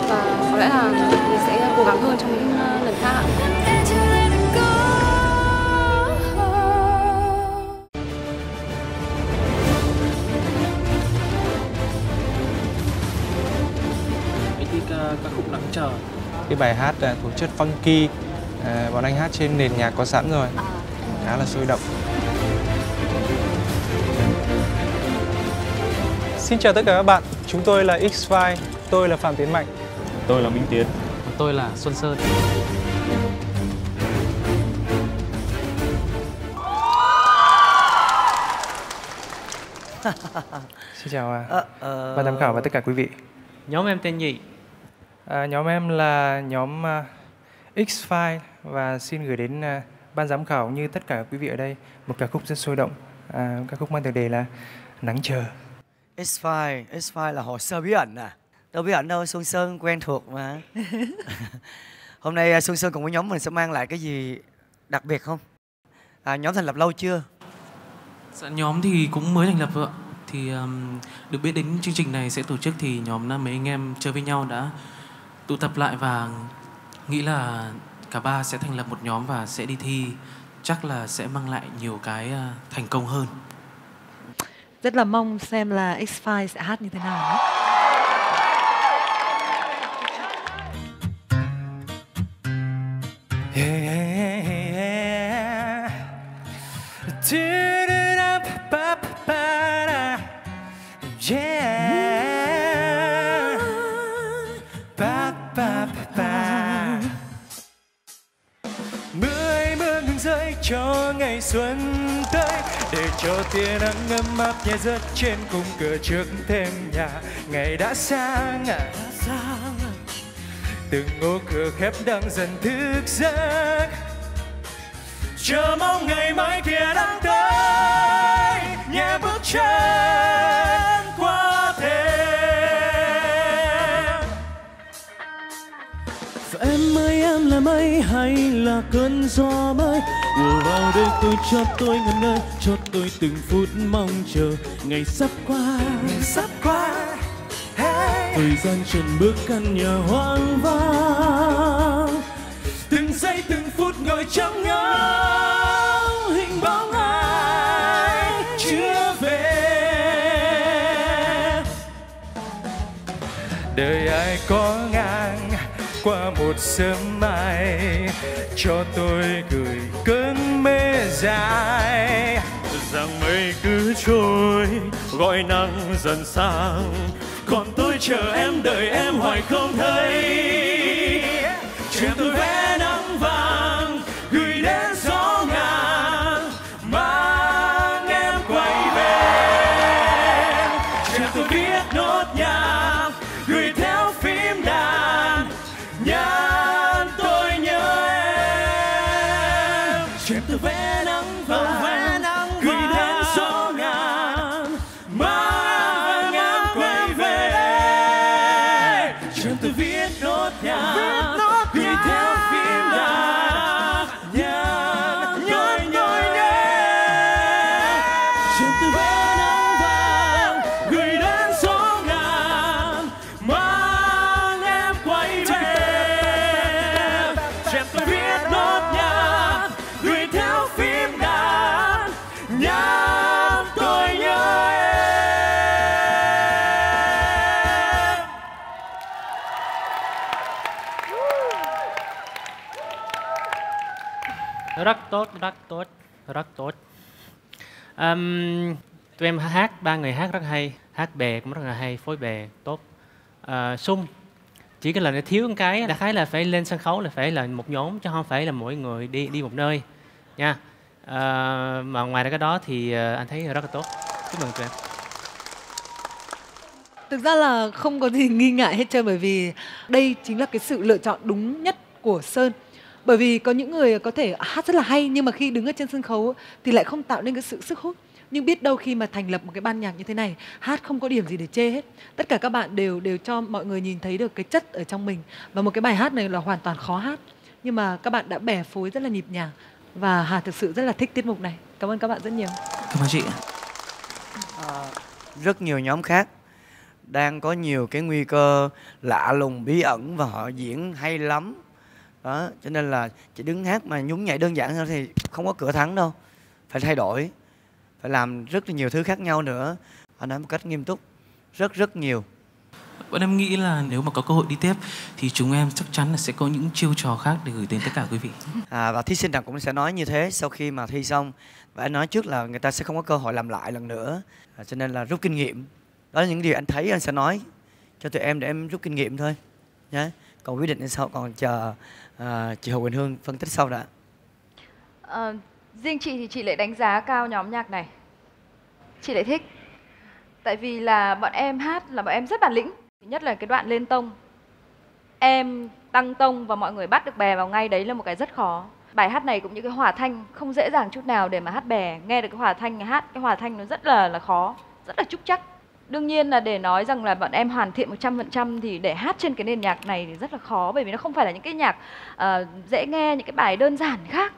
và có lẽ là mình sẽ cố gắng hơn trong những lần khác ạ. Ca khúc Nắng Chờ, cái bài hát thuộc chất funky, bọn anh hát trên nền nhạc có sẵn rồi, khá là sôi động. Xin chào tất cả các bạn, chúng tôi là X Five, tôi là Phạm Tiến Mạnh, tôi là Minh Tiến, tôi là Xuân Sơn. Xin chào ban giám khảo và tất cả quý vị. Nhóm em tên gì? À, nhóm em là nhóm uh, X-Factor và xin gửi đến uh, ban giám khảo như tất cả quý vị ở đây một ca khúc rất sôi động, à, ca khúc mang tựa đề là Nắng Chờ. X-Factor, X-Factor là hồ sơ bí ẩn à? Đâu bí ẩn đâu, Xuân Sơn quen thuộc mà. Hôm nay Xuân Sơn cùng với nhóm mình sẽ mang lại cái gì đặc biệt không? À, nhóm thành lập lâu chưa? Dạ, nhóm thì cũng mới thành lập thôi ạ. Thì um, được biết đến chương trình này sẽ tổ chức thì nhóm năm mấy anh em chơi với nhau đã tụ tập lại và nghĩ là cả ba sẽ thành lập một nhóm và sẽ đi thi, chắc là sẽ mang lại nhiều cái thành công hơn. Rất là mong xem là X-Factor sẽ hát như thế nào đó. Yeah, yeah, yeah. Yeah. Cho ngày xuân tới, để cho tia nắng ấm áp nhẹ rớt trên khung cửa trước thêm nhà. Ngày đã sang, à, từng ô cửa khép đang dần thức giấc, chờ mong ngày mai kia đang tới, nhẹ bước chân qua thềm. Và em ơi, em là mây hay là cơn gió mới? Ngồi vào đây tôi cho tôi ngần nơi, cho tôi từng phút mong chờ. Ngày sắp qua, ngày sắp qua, hey. Thời gian trần bước căn nhà hoang vắng, từng giây từng phút ngồi trong nhau, hình bóng ai chưa về. Đời ai có ngang qua một sớm mai, cho tôi gửi cơn mê dài. Rằng mây cứ trôi, gọi nắng dần sang, còn tôi chờ em, đợi em hoài không thấy. Chờ tôi vẽ nắng vàng, gửi đến gió ngàn, mang em quay về. Chờ tôi viết nốt nhạc, gửi theo phím đàn, nhắn tôi nhớ em. Chờ tôi vẽ nắng vàng, gửi đến gió ngàn, mang em quay về. Chờ tôi viết nốt nhạc, gửi theo phím đàn, nhắn tôi nhớ em. Chờ tôi vẽ nắng vàng, gửi đến gió ngàn, mang em quay về. Chờ tôi viết nốt nhạc, gửi theo phím đàn, nhắn tôi nhớ em. Rất tốt, rất tốt, rất tốt. Um, tụi em hát, ba người hát rất hay. Hát bè cũng rất là hay, phối bè tốt. Uh, sung chỉ cái là nó thiếu một cái, đại khái là phải lên sân khấu là phải là một nhóm chứ không phải là mỗi người đi đi một nơi nha. Uh, mà ngoài ra cái đó thì uh, anh thấy rất là tốt. Chúc mừng tụi em. Thực ra là không có gì nghi ngại hết trơn, bởi vì đây chính là cái sự lựa chọn đúng nhất của Sơn. Bởi vì có những người có thể hát rất là hay nhưng mà khi đứng ở trên sân khấu thì lại không tạo nên cái sự sức hút. Nhưng biết đâu khi mà thành lập một cái ban nhạc như thế này, hát không có điểm gì để chê hết. Tất cả các bạn đều đều cho mọi người nhìn thấy được cái chất ở trong mình. Và một cái bài hát này là hoàn toàn khó hát, nhưng mà các bạn đã bẻ phối rất là nhịp nhàng. Và Hà thực sự rất là thích tiết mục này. Cảm ơn các bạn rất nhiều. Cảm ơn chị. À, rất nhiều nhóm khác đang có nhiều cái nguy cơ lạ lùng, bí ẩn và họ diễn hay lắm. Đó, cho nên là chỉ đứng hát mà nhún nhảy đơn giản thôi thì không có cửa thắng đâu. Phải thay đổi, phải làm rất là nhiều thứ khác nhau nữa. Anh nói một cách nghiêm túc, rất rất nhiều. Bọn em nghĩ là nếu mà có cơ hội đi tiếp thì chúng em chắc chắn là sẽ có những chiêu trò khác để gửi đến tất cả quý vị. À, và thí sinh nào cũng sẽ nói như thế sau khi mà thi xong. Và anh nói trước là người ta sẽ không có cơ hội làm lại lần nữa. À, cho nên là rút kinh nghiệm. Đó là những điều anh thấy anh sẽ nói cho tụi em để em rút kinh nghiệm thôi. Nhá. Còn quyết định sau, còn chờ uh, chị Hồ Quỳnh Hương phân tích sau đã. À, riêng chị thì chị lại đánh giá cao nhóm nhạc này. Chị lại thích. Tại vì là bọn em hát là bọn em rất bản lĩnh. Nhất là cái đoạn lên tông. Em tăng tông và mọi người bắt được bè vào ngay, đấy là một cái rất khó. Bài hát này cũng như cái hòa thanh không dễ dàng chút nào để mà hát bè. Nghe được cái hòa thanh, hát cái hòa thanh nó rất là, là khó, rất là trúc chắc. Đương nhiên là để nói rằng là bọn em hoàn thiện một trăm phần trăm thì để hát trên cái nền nhạc này thì rất là khó. Bởi vì nó không phải là những cái nhạc uh, dễ nghe, những cái bài đơn giản khác.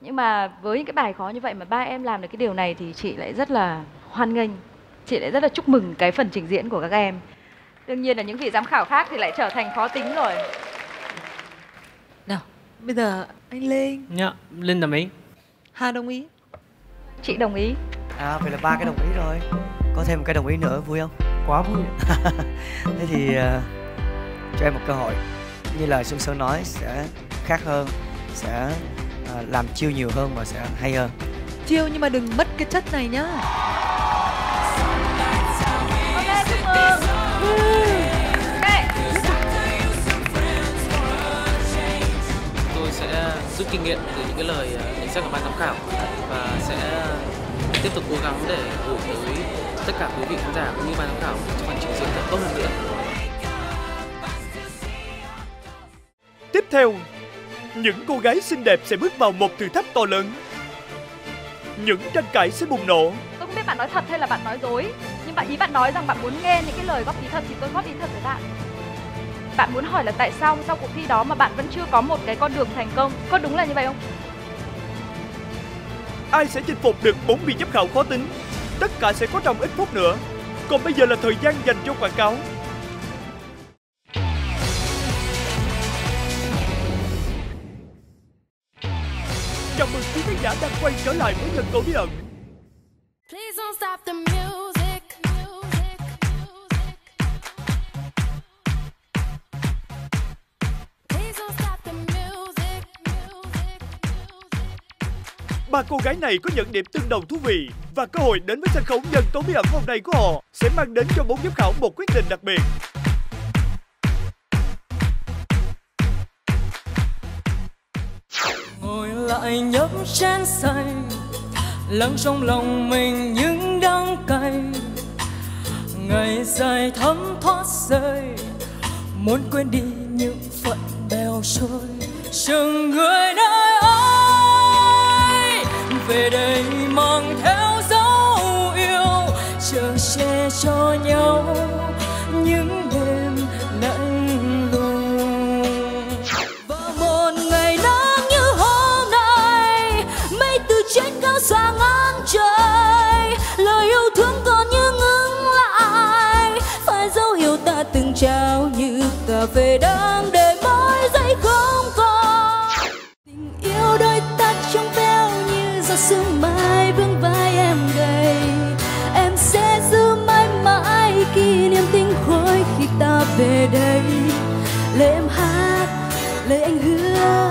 Nhưng mà với những cái bài khó như vậy mà ba em làm được cái điều này thì chị lại rất là hoan nghênh. Chị lại rất là chúc mừng cái phần trình diễn của các em. Đương nhiên là những vị giám khảo khác thì lại trở thành khó tính rồi. Nào, bây giờ anh Linh. Dạ, Linh đồng ý. Hà đồng ý. Chị đồng ý. À, vậy là ba cái đồng ý rồi. Có thêm một cái đồng ý nữa, vui không? Quá vui. Thế thì uh, cho em một cơ hội. Như lời Xuân Sơn nói, sẽ khác hơn, sẽ uh, làm chiêu nhiều hơn và sẽ hay hơn. Chiêu nhưng mà đừng mất cái chất này nhá. Ok, chúc mừng. Okay. Tôi sẽ rút kinh nghiệm từ những cái lời đánh giá của ban giám khảo và sẽ tiếp tục cố gắng để gửi tới tất cả quý vị khán giả cũng như ban giám khảo một phần trình diễn tốt hơn nữa. Tiếp theo, những cô gái xinh đẹp sẽ bước vào một thử thách to lớn. Những tranh cãi sẽ bùng nổ. Tôi không biết bạn nói thật hay là bạn nói dối. Nhưng bạn ý bạn nói rằng bạn muốn nghe những cái lời góp ý thật thì tôi góp ý thật với bạn. Bạn muốn hỏi là tại sao sau cuộc thi đó mà bạn vẫn chưa có một cái con đường thành công. Có đúng là như vậy không? Ai sẽ chinh phục được bốn vị giám khảo khó tính? Tất cả sẽ có trong ít phút nữa. Còn bây giờ là thời gian dành cho quảng cáo. Chào mừng quý khán giả đang quay trở lại với Nhân tố bí ẩn. Ba cô gái này có những điểm tương đồng thú vị và cơ hội đến với sân khấu Nhân tố bí ẩn hôm nay của họ sẽ mang đến cho bốn giám khảo một quyết định đặc biệt. Ngồi lại nhấp chén say, lắng trong lòng mình những đắng cay. Ngày dài thấm thoát rơi, muốn quên đi những phận bèo trôi. Chừng người nơi ơi về đây mang theo dấu yêu, chờ che cho nhau những đêm lạnh lùng. Và một ngày nắng như hôm nay, mây từ trên cao sang ngang trời, lời yêu thương còn như ngừng lại, phải dấu yêu ta từng trao như cà phê đắng để mỗi giây không còn. Tình yêu đôi ta trong veo như giọt sương mai vương vai em gầy, em sẽ giữ mãi mãi kỷ niệm tinh khôi khi ta về đây. Lời em hát, lời anh hứa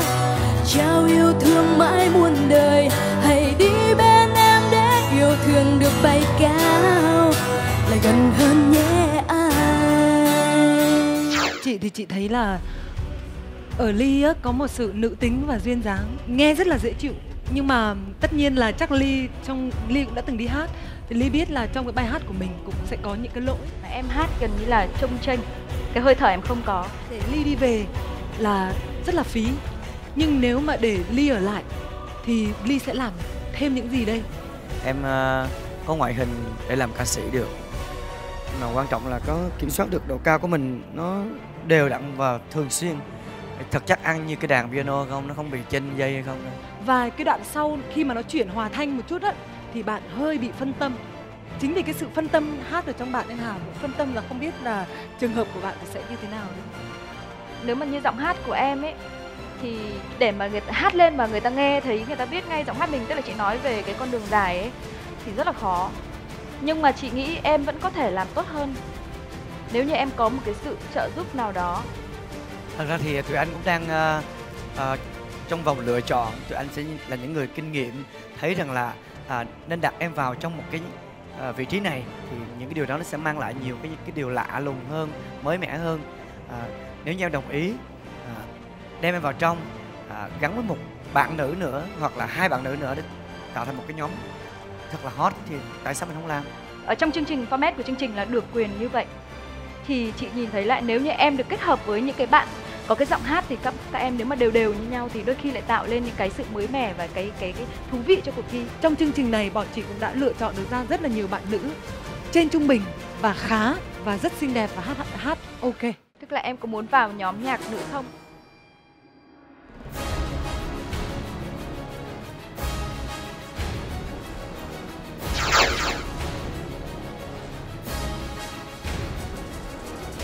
trao yêu thương mãi muôn đời. Hãy đi bên em để yêu thương được bay cao, lại gần hơn nhé anh. Chị thì chị thấy là ở Ly á, có một sự nữ tính và duyên dáng, nghe rất là dễ chịu. Nhưng mà tất nhiên là chắc Ly trong Ly cũng đã từng đi hát thì Ly biết là trong cái bài hát của mình cũng sẽ có những cái lỗi. Em hát gần như là trông chênh, cái hơi thở em không có. Để Ly đi về là rất là phí. Nhưng nếu mà để Ly ở lại thì Ly sẽ làm thêm những gì đây? Em uh, có ngoại hình để làm ca sĩ được, mà quan trọng là có kiểm soát được độ cao của mình, nó đều đặn và thường xuyên. Thật chắc ăn như cái đàn piano không, nó không bị chênh dây hay không. Và cái đoạn sau khi mà nó chuyển hòa thanh một chút á, thì bạn hơi bị phân tâm. Chính vì cái sự phân tâm hát ở trong bạn, em Hà cũng phân tâm là không biết là trường hợp của bạn sẽ như thế nào đấy. Nếu mà như giọng hát của em ấy, thì để mà người ta hát lên mà người ta nghe thấy, người ta biết ngay giọng hát mình, tức là chị nói về cái con đường dài ấy, thì rất là khó. Nhưng mà chị nghĩ em vẫn có thể làm tốt hơn nếu như em có một cái sự trợ giúp nào đó. Thật ra thì tụi anh cũng đang uh, uh, trong vòng lựa chọn. Tụi anh sẽ là những người kinh nghiệm, thấy rằng là uh, nên đặt em vào trong một cái uh, vị trí này thì những cái điều đó nó sẽ mang lại nhiều cái cái điều lạ lùng hơn, mới mẻ hơn. Uh, nếu như em đồng ý uh, đem em vào trong, uh, gắn với một bạn nữ nữa hoặc là hai bạn nữ nữa để tạo thành một cái nhóm thật là hot thì tại sao mình không làm? Ở trong chương trình, format của chương trình là được quyền như vậy, thì chị nhìn thấy lại nếu như em được kết hợp với những cái bạn có cái giọng hát thì các các em nếu mà đều đều như nhau thì đôi khi lại tạo lên những cái sự mới mẻ và cái cái cái thú vị cho cuộc thi. Trong chương trình này bọn chị cũng đã lựa chọn được ra rất là nhiều bạn nữ trên trung bình và khá và rất xinh đẹp và hát hát, hát. Ok. Tức là em có muốn vào nhóm nhạc nữ không?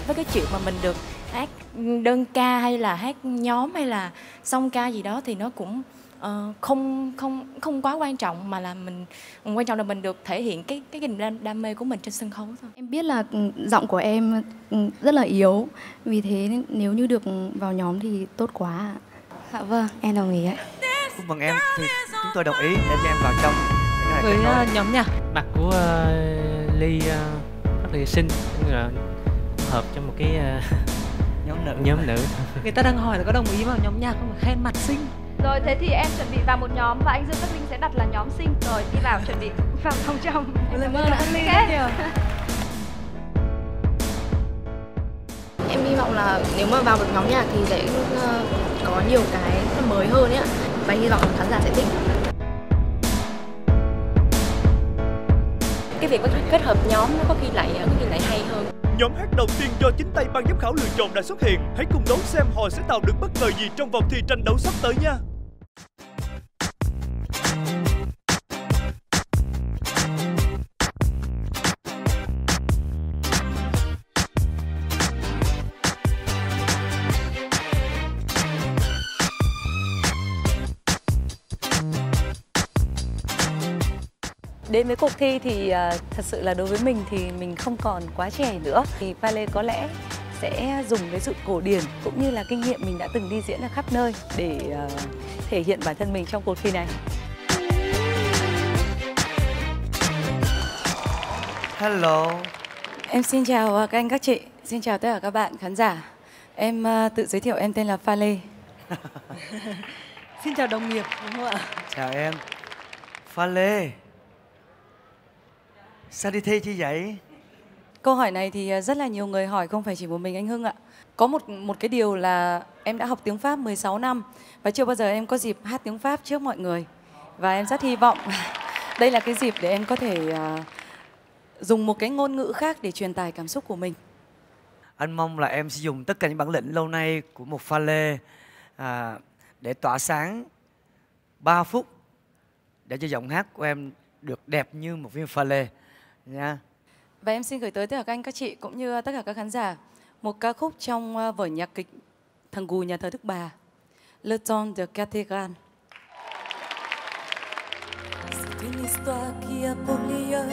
Với cái chuyện mà mình được hát đơn ca hay là hát nhóm hay là song ca gì đó thì nó cũng uh, không không không quá quan trọng, mà là mình quan trọng là mình được thể hiện cái cái niềm đam mê của mình trên sân khấu thôi. Em biết là giọng của em rất là yếu, vì thế nếu như được vào nhóm thì tốt quá. Dạ vâng, em đồng ý ạ. Vâng, em thì chúng tôi đồng ý để cho em vào trong với uh, nhóm nha. Mặt của uh, Ly uh, rất là xinh, hợp cho một cái uh... nhóm nữ nhóm nữ người ta đang hỏi là có đồng ý vào nhóm nhạc không mà khen mặt xinh. Rồi thế thì em chuẩn bị vào một nhóm và anh Dương Khắc Linh sẽ đặt là nhóm xinh. Rồi đi vào chuẩn bị vào phòng trong. Cảm ơn Khắc Linh rất nhiều. Em hy vọng là nếu mà vào một nhóm nhạc thì sẽ có nhiều cái mới hơn ấy, và hy vọng là khán giả sẽ thích. Cái việc kết hợp nhóm nó có khi lại có khi lại hay hơn. Nhóm hát đầu tiên do chính tay ban giám khảo lựa chọn đã xuất hiện. Hãy cùng đón xem họ sẽ tạo được bất ngờ gì trong vòng thi tranh đấu sắp tới nha. Đến với cuộc thi thì uh, thật sự là đối với mình thì mình không còn quá trẻ nữa. Thì Pha Lê có lẽ sẽ dùng cái sự cổ điển cũng như là kinh nghiệm mình đã từng đi diễn ở khắp nơi để uh, thể hiện bản thân mình trong cuộc thi này. Hello. Em xin chào các anh các chị, xin chào tất cả các bạn khán giả. Em uh, tự giới thiệu em tên là Pha Lê. Xin chào đồng nghiệp, đúng không ạ? Chào em. Pha Lê, sao đi thi chi vậy? Câu hỏi này thì rất là nhiều người hỏi, không phải chỉ một mình anh Hưng ạ. Có một một cái điều là em đã học tiếng Pháp mười sáu năm và chưa bao giờ em có dịp hát tiếng Pháp trước mọi người. Và em rất hy vọng đây là cái dịp để em có thể uh, dùng một cái ngôn ngữ khác để truyền tải cảm xúc của mình. Anh mong là em sẽ dùng tất cả những bản lĩnh lâu nay của một Pha Lê à, để tỏa sáng ba phút để cho giọng hát của em được đẹp như một viên Pha Lê. Yeah. Và em xin gửi tới tất cả các anh, các chị cũng như tất cả các khán giả một ca khúc trong vở nhạc kịch Thằng Gù Nhà Thờ Đức Bà, Le Temps de Cathédrale. C'est une histoire qui a pour lieu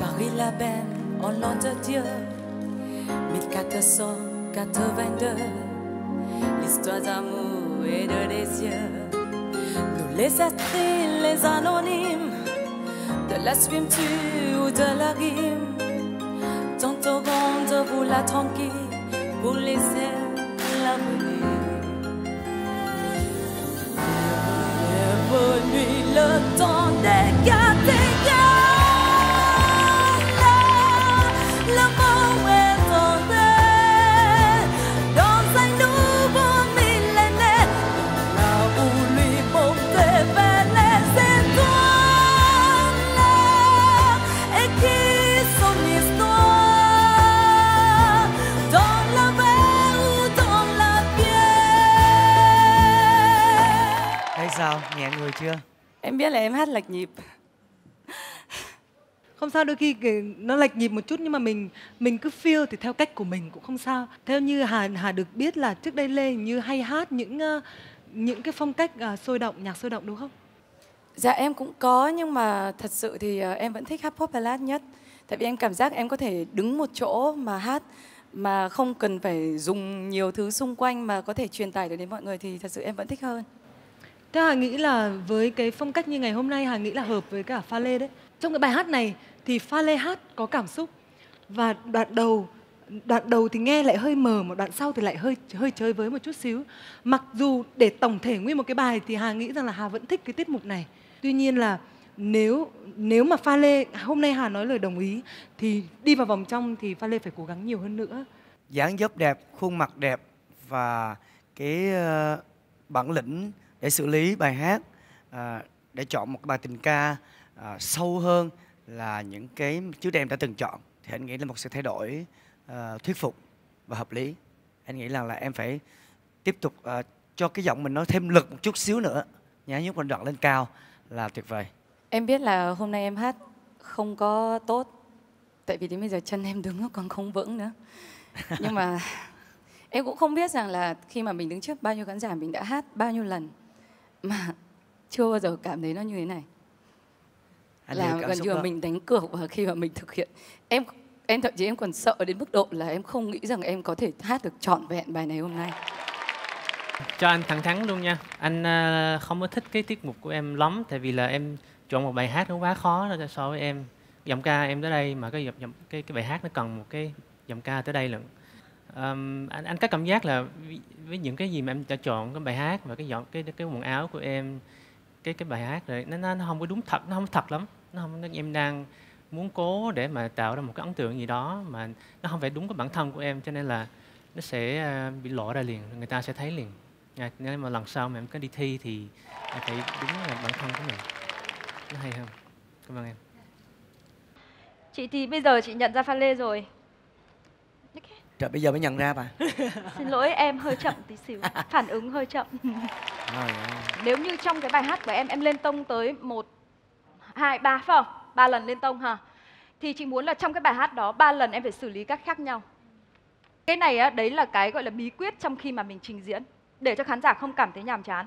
Paris la Belle, en l'an de Dieu mille quatre cent quatre-vingt-deux. L'histoire d'amour et de les yeux. Tous les attraits, les anonymes, de la swim-tu ou de la rime. Tantôt rendez-vous la tranquille pour les ailes l'avenir. Bonne nuit, le temps des gâtés. Sao? Nhẹ người chưa? Em biết là em hát lệch nhịp. Không sao, đôi khi nó lệch nhịp một chút nhưng mà mình mình cứ feel thì theo cách của mình cũng không sao. Theo như Hà Hà được biết là trước đây Lê hình như hay hát những những cái phong cách uh, sôi động, nhạc sôi động đúng không? Dạ em cũng có, nhưng mà thật sự thì em vẫn thích hát pop ballad nhất. Tại vì em cảm giác em có thể đứng một chỗ mà hát, mà không cần phải dùng nhiều thứ xung quanh mà có thể truyền tải được đến mọi người, thì thật sự em vẫn thích hơn. Thế Hà nghĩ là với cái phong cách như ngày hôm nay, Hà nghĩ là hợp với cả Pha Lê đấy. Trong cái bài hát này thì Pha Lê hát có cảm xúc, và đoạn đầu đoạn đầu thì nghe lại hơi mờ, mà đoạn sau thì lại hơi hơi chơi với một chút xíu. Mặc dù để tổng thể nguyên một cái bài thì Hà nghĩ rằng là Hà vẫn thích cái tiết mục này. Tuy nhiên là nếu nếu mà Pha Lê hôm nay Hà nói lời đồng ý thì đi vào vòng trong thì Pha Lê phải cố gắng nhiều hơn nữa. Dáng dấp đẹp, khuôn mặt đẹp và cái bản lĩnh để xử lý bài hát, à, để chọn một bài tình ca à, sâu hơn là những cái chữ đệm đã từng chọn, thì anh nghĩ là một sự thay đổi à, thuyết phục và hợp lý. Anh nghĩ rằng là, là em phải tiếp tục à, cho cái giọng mình nó thêm lực một chút xíu nữa, nhá, nhúc con đoạn lên cao là tuyệt vời. Em biết là hôm nay em hát không có tốt, tại vì đến bây giờ chân em đứng nó còn không vững nữa. Nhưng mà em cũng không biết rằng là khi mà mình đứng trước bao nhiêu khán giả, mình đã hát bao nhiêu lần mà chưa bao giờ cảm thấy nó như thế này. Anh là gần như mình đánh cược vào khi mà mình thực hiện. Em em thậm chí em còn sợ đến mức độ là em không nghĩ rằng em có thể hát được trọn vẹn bài này hôm nay. Cho anh thẳng thắn luôn nha. Anh không có thích cái tiết mục của em lắm, tại vì là em chọn một bài hát nó quá khó so với em. Giọng ca em tới đây mà cái giọng cái cái bài hát nó cần một cái giọng ca tới đây lận. Um, anh, anh có cảm giác là với, với những cái gì mà em đã chọn, cái bài hát và cái dọn cái cái quần áo của em, cái cái bài hát rồi nó nó không có đúng thật, nó không thật lắm, nó không nó, em đang muốn cố để mà tạo ra một cái ấn tượng gì đó mà nó không phải đúng cái bản thân của em, cho nên là nó sẽ uh, bị lộ ra liền, người ta sẽ thấy liền. À, nên mà lần sau mà em có đi thi thì em phải đúng là bản thân của mình. Nó hay không? Cảm ơn em. Chị thì bây giờ chị nhận ra Pha Lê rồi. Okay. Trời, bây giờ mới nhận ra bà. Xin lỗi, em hơi chậm tí xíu, phản ứng hơi chậm. Nếu như trong cái bài hát của em, em lên tông tới một, hai, ba, phải không? Ba lần lên tông hả? Thì chị muốn là trong cái bài hát đó, ba lần em phải xử lý các khác nhau. Cái này á, đấy là cái gọi là bí quyết trong khi mà mình trình diễn, để cho khán giả không cảm thấy nhàm chán.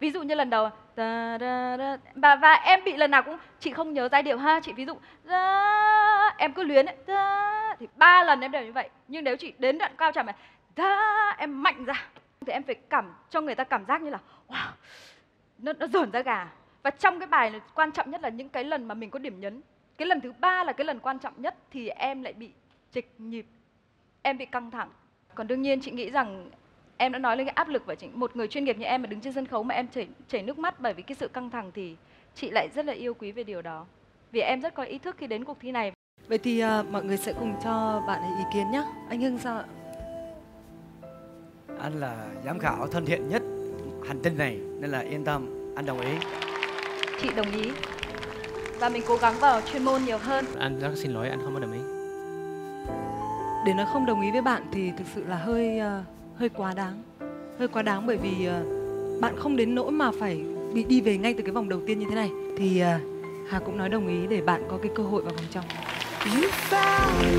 Ví dụ như lần đầu, da, da, da, và, và em bị lần nào cũng, chị không nhớ giai điệu ha, chị ví dụ, da, em cứ luyến, da, thì ba lần em đều như vậy. Nhưng nếu chị đến đoạn cao trào mà, da, em mạnh ra, thì em phải cảm cho người ta cảm giác như là, wow, nó, nó dởn ra gà. Và trong cái bài này, quan trọng nhất là những cái lần mà mình có điểm nhấn. Cái lần thứ ba là cái lần quan trọng nhất, thì em lại bị trịch nhịp, em bị căng thẳng. Còn đương nhiên chị nghĩ rằng, em đã nói lên cái áp lực của chị. Một người chuyên nghiệp như em mà đứng trên sân khấu mà em chảy, chảy nước mắt bởi vì cái sự căng thẳng thì chị lại rất là yêu quý về điều đó. Vì em rất có ý thức khi đến cuộc thi này. Vậy thì uh, mọi người sẽ cùng cho bạn ấy ý kiến nhé. Anh Hưng sao ạ? Anh là giám khảo thân thiện nhất hành tinh này, nên là yên tâm, anh đồng ý. Chị đồng ý. Và mình cố gắng vào chuyên môn nhiều hơn. Anh rất xin lỗi, anh không có đồng ý. Để nói không đồng ý với bạn thì thực sự là hơi... Uh... hơi quá đáng, hơi quá đáng bởi vì uh, bạn không đến nỗi mà phải bị đi về ngay từ cái vòng đầu tiên như thế này. Thì uh, Hà cũng nói đồng ý để bạn có cái cơ hội vào vòng trong. You found me,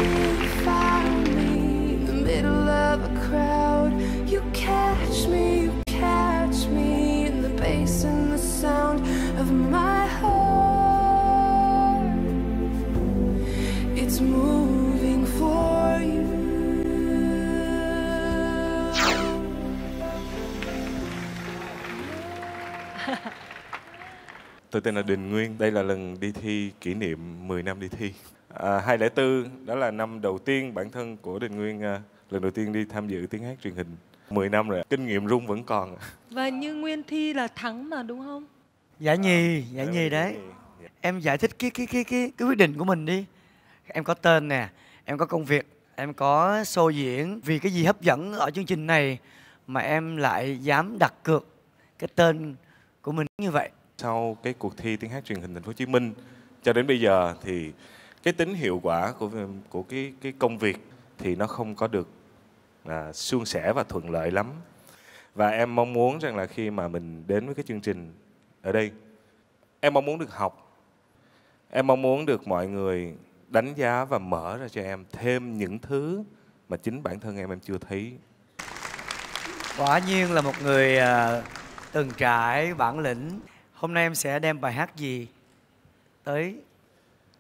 found me in the middle of a crowd. You catch me, you catch me in the bass and the sound of my heart. It's moving for you. Tôi tên là Đinh Nguyên. Đây là lần đi thi kỷ niệm mười năm đi thi. À, hai không không bốn, đó là năm đầu tiên bản thân của Đinh Nguyên à, lần đầu tiên đi tham dự tiếng hát truyền hình. mười năm rồi, kinh nghiệm rung vẫn còn. Và như Nguyên thi là thắng mà đúng không? Giải nhì, giải nhì đấy. Em giải thích cái cái cái cái cái quyết định của mình đi. Em có tên nè, em có công việc, em có show diễn. Vì cái gì hấp dẫn ở chương trình này mà em lại dám đặt cược cái tên của mình như vậy? Sau cái cuộc thi tiếng hát truyền hình Thành phố Hồ Chí Minh cho đến bây giờ thì cái tính hiệu quả của của cái cái công việc thì nó không có được à, suôn sẻ và thuận lợi lắm. Và em mong muốn rằng là khi mà mình đến với cái chương trình ở đây, em mong muốn được học, em mong muốn được mọi người đánh giá và mở ra cho em thêm những thứ mà chính bản thân em em chưa thấy. Quả nhiên là một người uh, từng trải, bản lĩnh. Hôm nay em sẽ đem bài hát gì tới?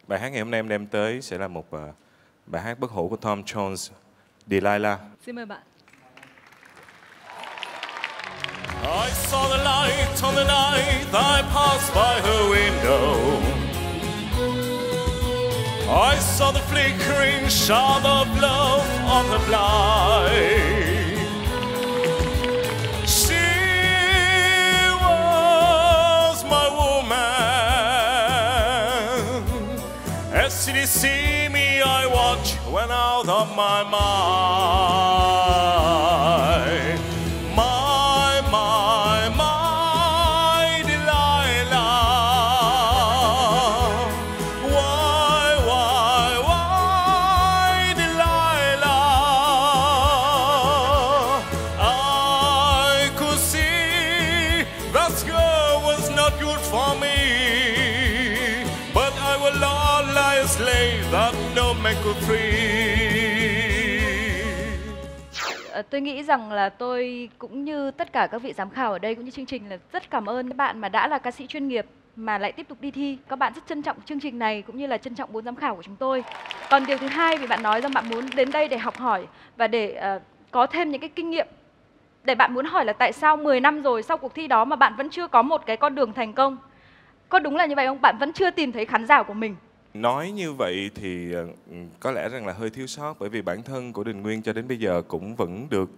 Bài hát ngày hôm nay em đem tới sẽ là một uh, bài hát bất hủ của Tom Jones, Delilah. Xin mời bạn. I saw the light on the night I passed by her window. I saw the flickering shard of love on the blind. She was my woman. As she see me, I watch when out of my mind. Tôi nghĩ rằng là tôi cũng như tất cả các vị giám khảo ở đây cũng như chương trình là rất cảm ơn các bạn mà đã là ca sĩ chuyên nghiệp mà lại tiếp tục đi thi. Các bạn rất trân trọng chương trình này cũng như là trân trọng bốn giám khảo của chúng tôi. Còn điều thứ hai, vì bạn nói rằng bạn muốn đến đây để học hỏi và để uh, có thêm những cái kinh nghiệm. Để bạn muốn hỏi là tại sao mười năm rồi sau cuộc thi đó mà bạn vẫn chưa có một cái con đường thành công. Có đúng là như vậy không? Bạn vẫn chưa tìm thấy khán giả của mình. Nói như vậy thì có lẽ rằng là hơi thiếu sót, bởi vì bản thân của Đinh Nguyên cho đến bây giờ cũng vẫn được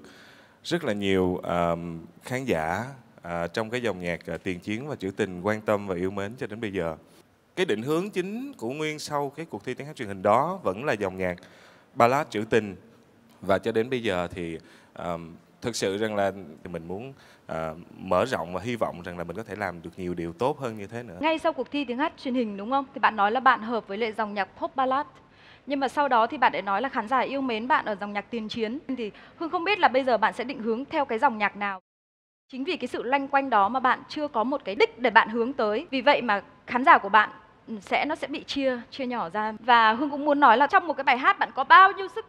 rất là nhiều um, khán giả uh, trong cái dòng nhạc uh, tiền chiến và trữ tình quan tâm và yêu mến cho đến bây giờ. Cái định hướng chính của Nguyên sau cái cuộc thi tiếng hát truyền hình đó vẫn là dòng nhạc ballad trữ tình. Và cho đến bây giờ thì um, thực sự rằng là mình muốn uh, mở rộng và hy vọng rằng là mình có thể làm được nhiều điều tốt hơn như thế nữa. Ngay sau cuộc thi tiếng hát truyền hình đúng không? Thì bạn nói là bạn hợp với lại dòng nhạc pop ballad. Nhưng mà sau đó thì bạn lại nói là khán giả yêu mến bạn ở dòng nhạc tiền chiến. Thì Hương không biết là bây giờ bạn sẽ định hướng theo cái dòng nhạc nào. Chính vì cái sự lanh quanh đó mà bạn chưa có một cái đích để bạn hướng tới. Vì vậy mà khán giả của bạn sẽ nó sẽ bị chia chia nhỏ ra. Và Hương cũng muốn nói là trong một cái bài hát bạn có bao nhiêu sức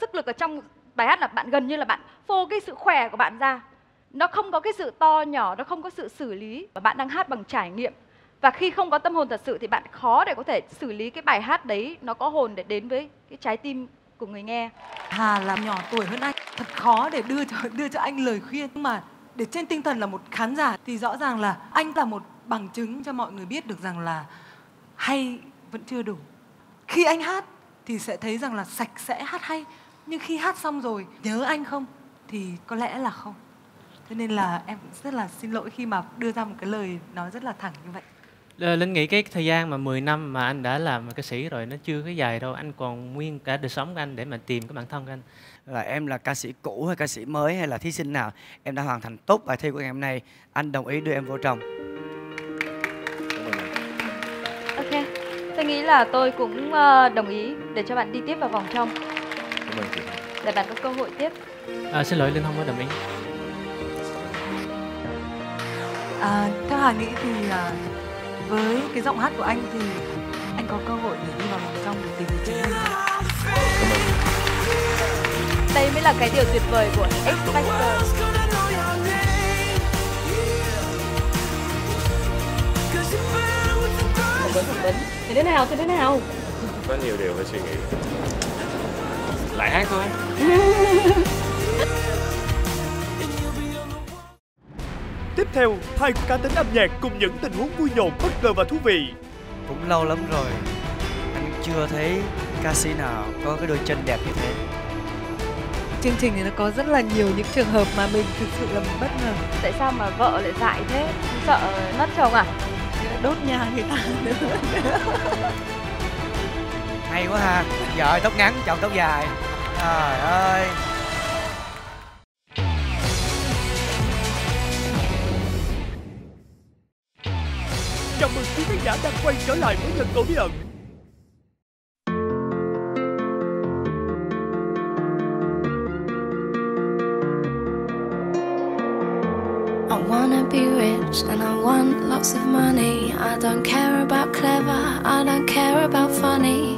sức lực ở trong bài hát là bạn gần như là bạn phô cái sự khỏe của bạn ra. Nó không có cái sự to nhỏ, nó không có sự xử lý. Và bạn đang hát bằng trải nghiệm. Và khi không có tâm hồn thật sự thì bạn khó để có thể xử lý cái bài hát đấy. Nó có hồn để đến với cái trái tim của người nghe. Hà là nhỏ tuổi hơn anh. Thật khó để đưa cho, đưa cho anh lời khuyên. Nhưng mà để trên tinh thần là một khán giả thì rõ ràng là anh là một bằng chứng cho mọi người biết được rằng là hay vẫn chưa đủ. Khi anh hát thì sẽ thấy rằng là sạch sẽ, hát hay. Nhưng khi hát xong rồi, nhớ anh không? Thì có lẽ là không. Cho nên là em cũng rất là xin lỗi khi mà đưa ra một cái lời nói rất là thẳng như vậy. Linh nghĩ cái thời gian mà mười năm mà anh đã làm ca sĩ rồi nó chưa có dài đâu. Anh còn nguyên cả đời sống của anh để mà tìm cái bản thân của anh. Là em là ca sĩ cũ hay ca sĩ mới hay là thí sinh nào, em đã hoàn thành tốt bài thi của ngày hôm nay. Anh đồng ý đưa em vô trong. Ok, tôi nghĩ là tôi cũng đồng ý để cho bạn đi tiếp vào vòng trong. Để bạn có cơ hội tiếp. À, xin lỗi Linh không có đồng ý. À, theo Hà nghĩ thì à, với cái giọng hát của anh thì anh có cơ hội để đi vào vòng trong để tìm được chính mình. Đây mới là cái điều tuyệt vời của X-Factor. Thế thế nào, thế thế nào? Có nhiều điều phải suy nghĩ. Lại hát thôi. Tiếp theo, hai cá tính âm nhạc cùng những tình huống vui nhộn, bất ngờ và thú vị. Cũng lâu lắm rồi, anh chưa thấy ca sĩ nào có cái đôi chân đẹp như thế. Chương trình thì nó có rất là nhiều những trường hợp mà mình thực sự là mình bất ngờ. Tại sao mà vợ lại dại thế? Sợ mất chồng à? Đốt nhà người ta nữa. Hay quá ha, vợ tóc ngắn, chồng tóc dài. Trời ơi. Chào mừng quý khán giả đang quay trở lại với Nhân tố bí ẩn. I wanna be rich and I want lots of money. I don't care about clever, I don't care about funny.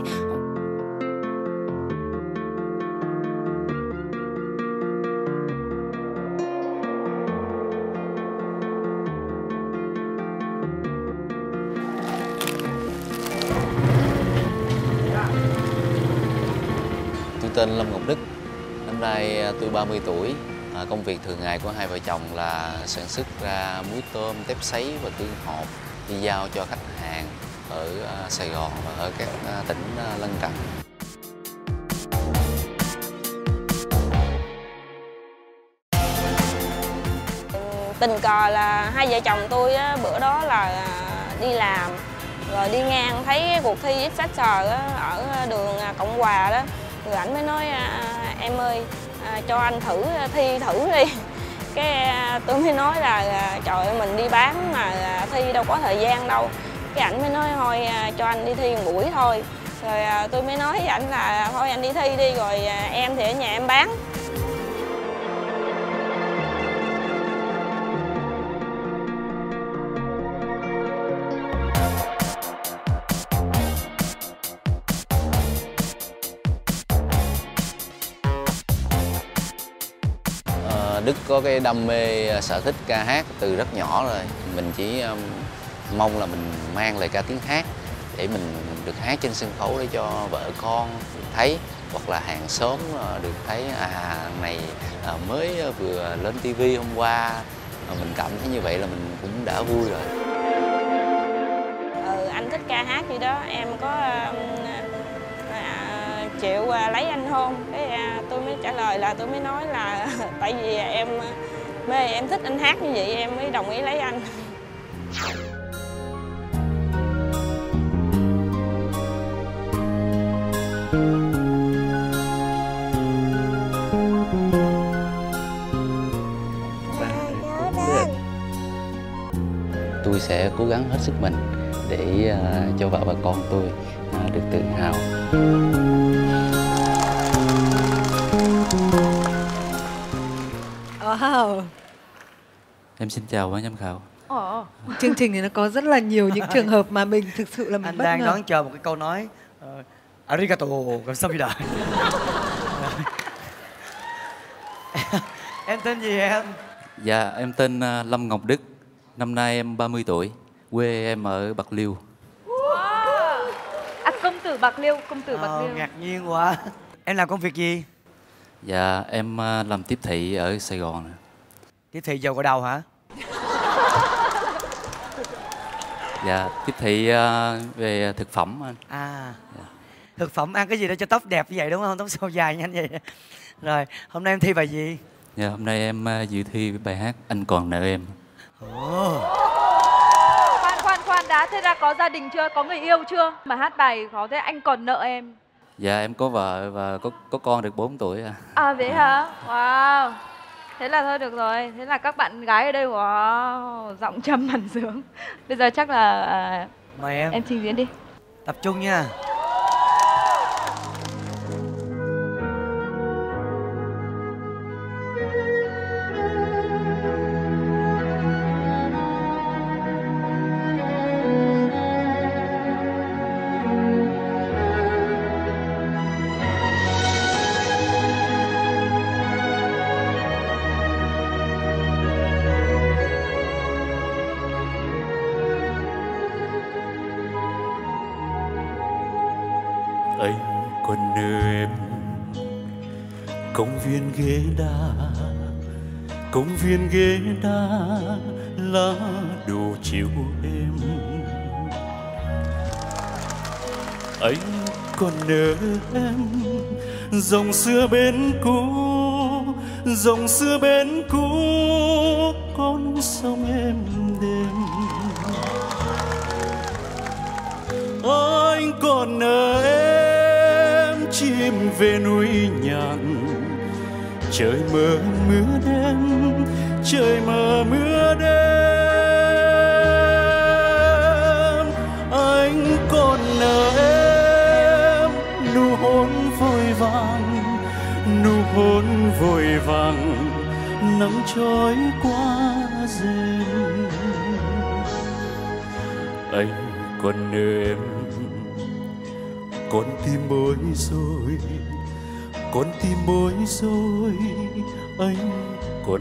Tôi tên Lâm Ngọc Đức, năm nay tôi ba mươi tuổi. À, công việc thường ngày của hai vợ chồng là sản xuất ra muối tôm, tép sấy và tương hộp, đi giao cho khách hàng ở Sài Gòn và ở các tỉnh lân cận. Tình cờ là hai vợ chồng tôi bữa đó là đi làm rồi đi ngang thấy cuộc thi X-Factor ở đường Cộng Hòa đó. Rồi ảnh mới nói em ơi cho anh thử thi thử đi. Cái tôi mới nói là trời ơi mình đi bán mà thi đâu có thời gian đâu. Cái ảnh mới nói thôi cho anh đi thi một buổi thôi. Rồi tôi mới nói với ảnh là thôi anh đi thi đi rồi em thì ở nhà em bán. Đức có cái đam mê sở thích ca hát từ rất nhỏ rồi. Mình chỉ um, mong là mình mang lời ca tiếng hát để mình được hát trên sân khấu để cho vợ con thấy, hoặc là hàng xóm được thấy à này à, mới vừa lên tivi hôm qua. Mà mình cảm thấy như vậy là mình cũng đã vui rồi. Ừ, anh thích ca hát gì đó em có um, à, chịu à, lấy anh không? Cái, à, tôi mới trả lời là tôi mới nói là tại vì em mê em thích anh hát như vậy em mới đồng ý lấy anh. Tôi sẽ cố gắng hết sức mình để cho vợ và con tôi được tự hào. Wow. Em xin chào ban giám khảo. Ồ. Chương trình này nó có rất là nhiều những trường hợp mà mình thực sự là mình anh bất đang ngờ. Đón chờ một cái câu nói uh, arigato gozaimashida. Em tên gì em? Dạ em tên Lâm Ngọc Đức. Năm nay em ba mươi tuổi. Quê em ở Bạc Liêu. Wow. À, công tử Bạc Liêu, công tử Bạc Liêu. Oh, ngạc nhiên quá. Em làm công việc gì? Dạ, em làm tiếp thị ở Sài Gòn. Tiếp thị dầu gội đầu hả? Dạ, tiếp thị về thực phẩm anh. À, dạ. Thực phẩm ăn cái gì để cho tóc đẹp như vậy đúng không? Tóc sâu dài nhanh vậy. Rồi, hôm nay em thi bài gì? Dạ, hôm nay em dự thi bài hát Anh Còn Nợ Em. Oh. Khoan, khoan, khoan, đã thế ra có gia đình chưa? Có người yêu chưa? Mà hát bài có thế Anh Còn Nợ Em. Dạ em có vợ và có có con được bốn tuổi à. À vậy hả? Wow. Thế là thôi được rồi. Thế là các bạn gái ở đây wow, giọng trầm hẳn sướng. Bây giờ chắc là uh, mời em. Em trình diễn đi. Tập trung nha. Công viên ghế đá, công viên ghế đá lá đù chiều êm. Anh còn nhớ em, dòng xưa bên cũ, dòng xưa bên cũ, con sông em đêm. Anh còn nhớ em, chim về núi nhạn, trời mơ mưa đêm, trời mơ mưa đêm. Anh còn nhớ em, nụ hôn vội vàng, nụ hôn vội vàng, nắng trôi qua rừng. Anh còn nhớ em, con tim bối rối, con tim bối rối, anh còn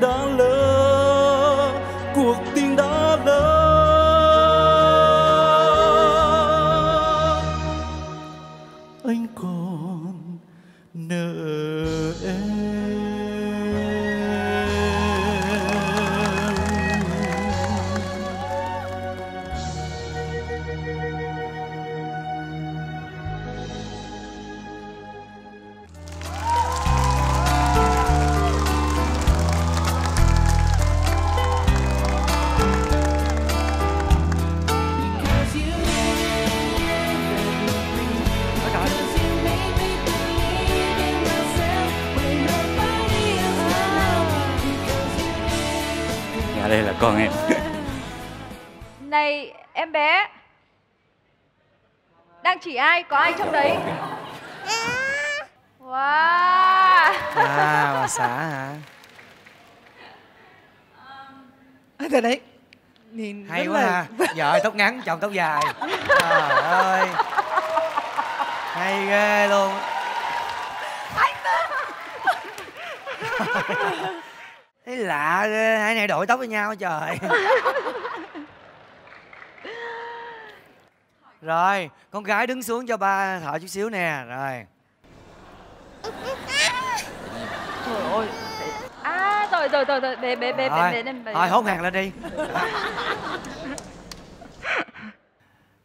đã lỡ, cuộc tình đã lỡ, anh còn nhớ em. Đây là con em. Này em bé, đang chỉ ai? Có ai trong đấy? Wow. À, bà xã hả? À, từ đấy nhìn hay quá là... ha. Vợ tóc ngắn, chồng tóc dài. Trời ơi, hay ghê luôn. Thấy lạ, hai này đổi tóc với nhau trời. Rồi, con gái đứng xuống cho ba thợ chút xíu nè, rồi. Trời ơi. À, rồi, rồi, rồi, rồi, bế, bế, bế, bế, bế. Thôi, hốt hàng lên đi.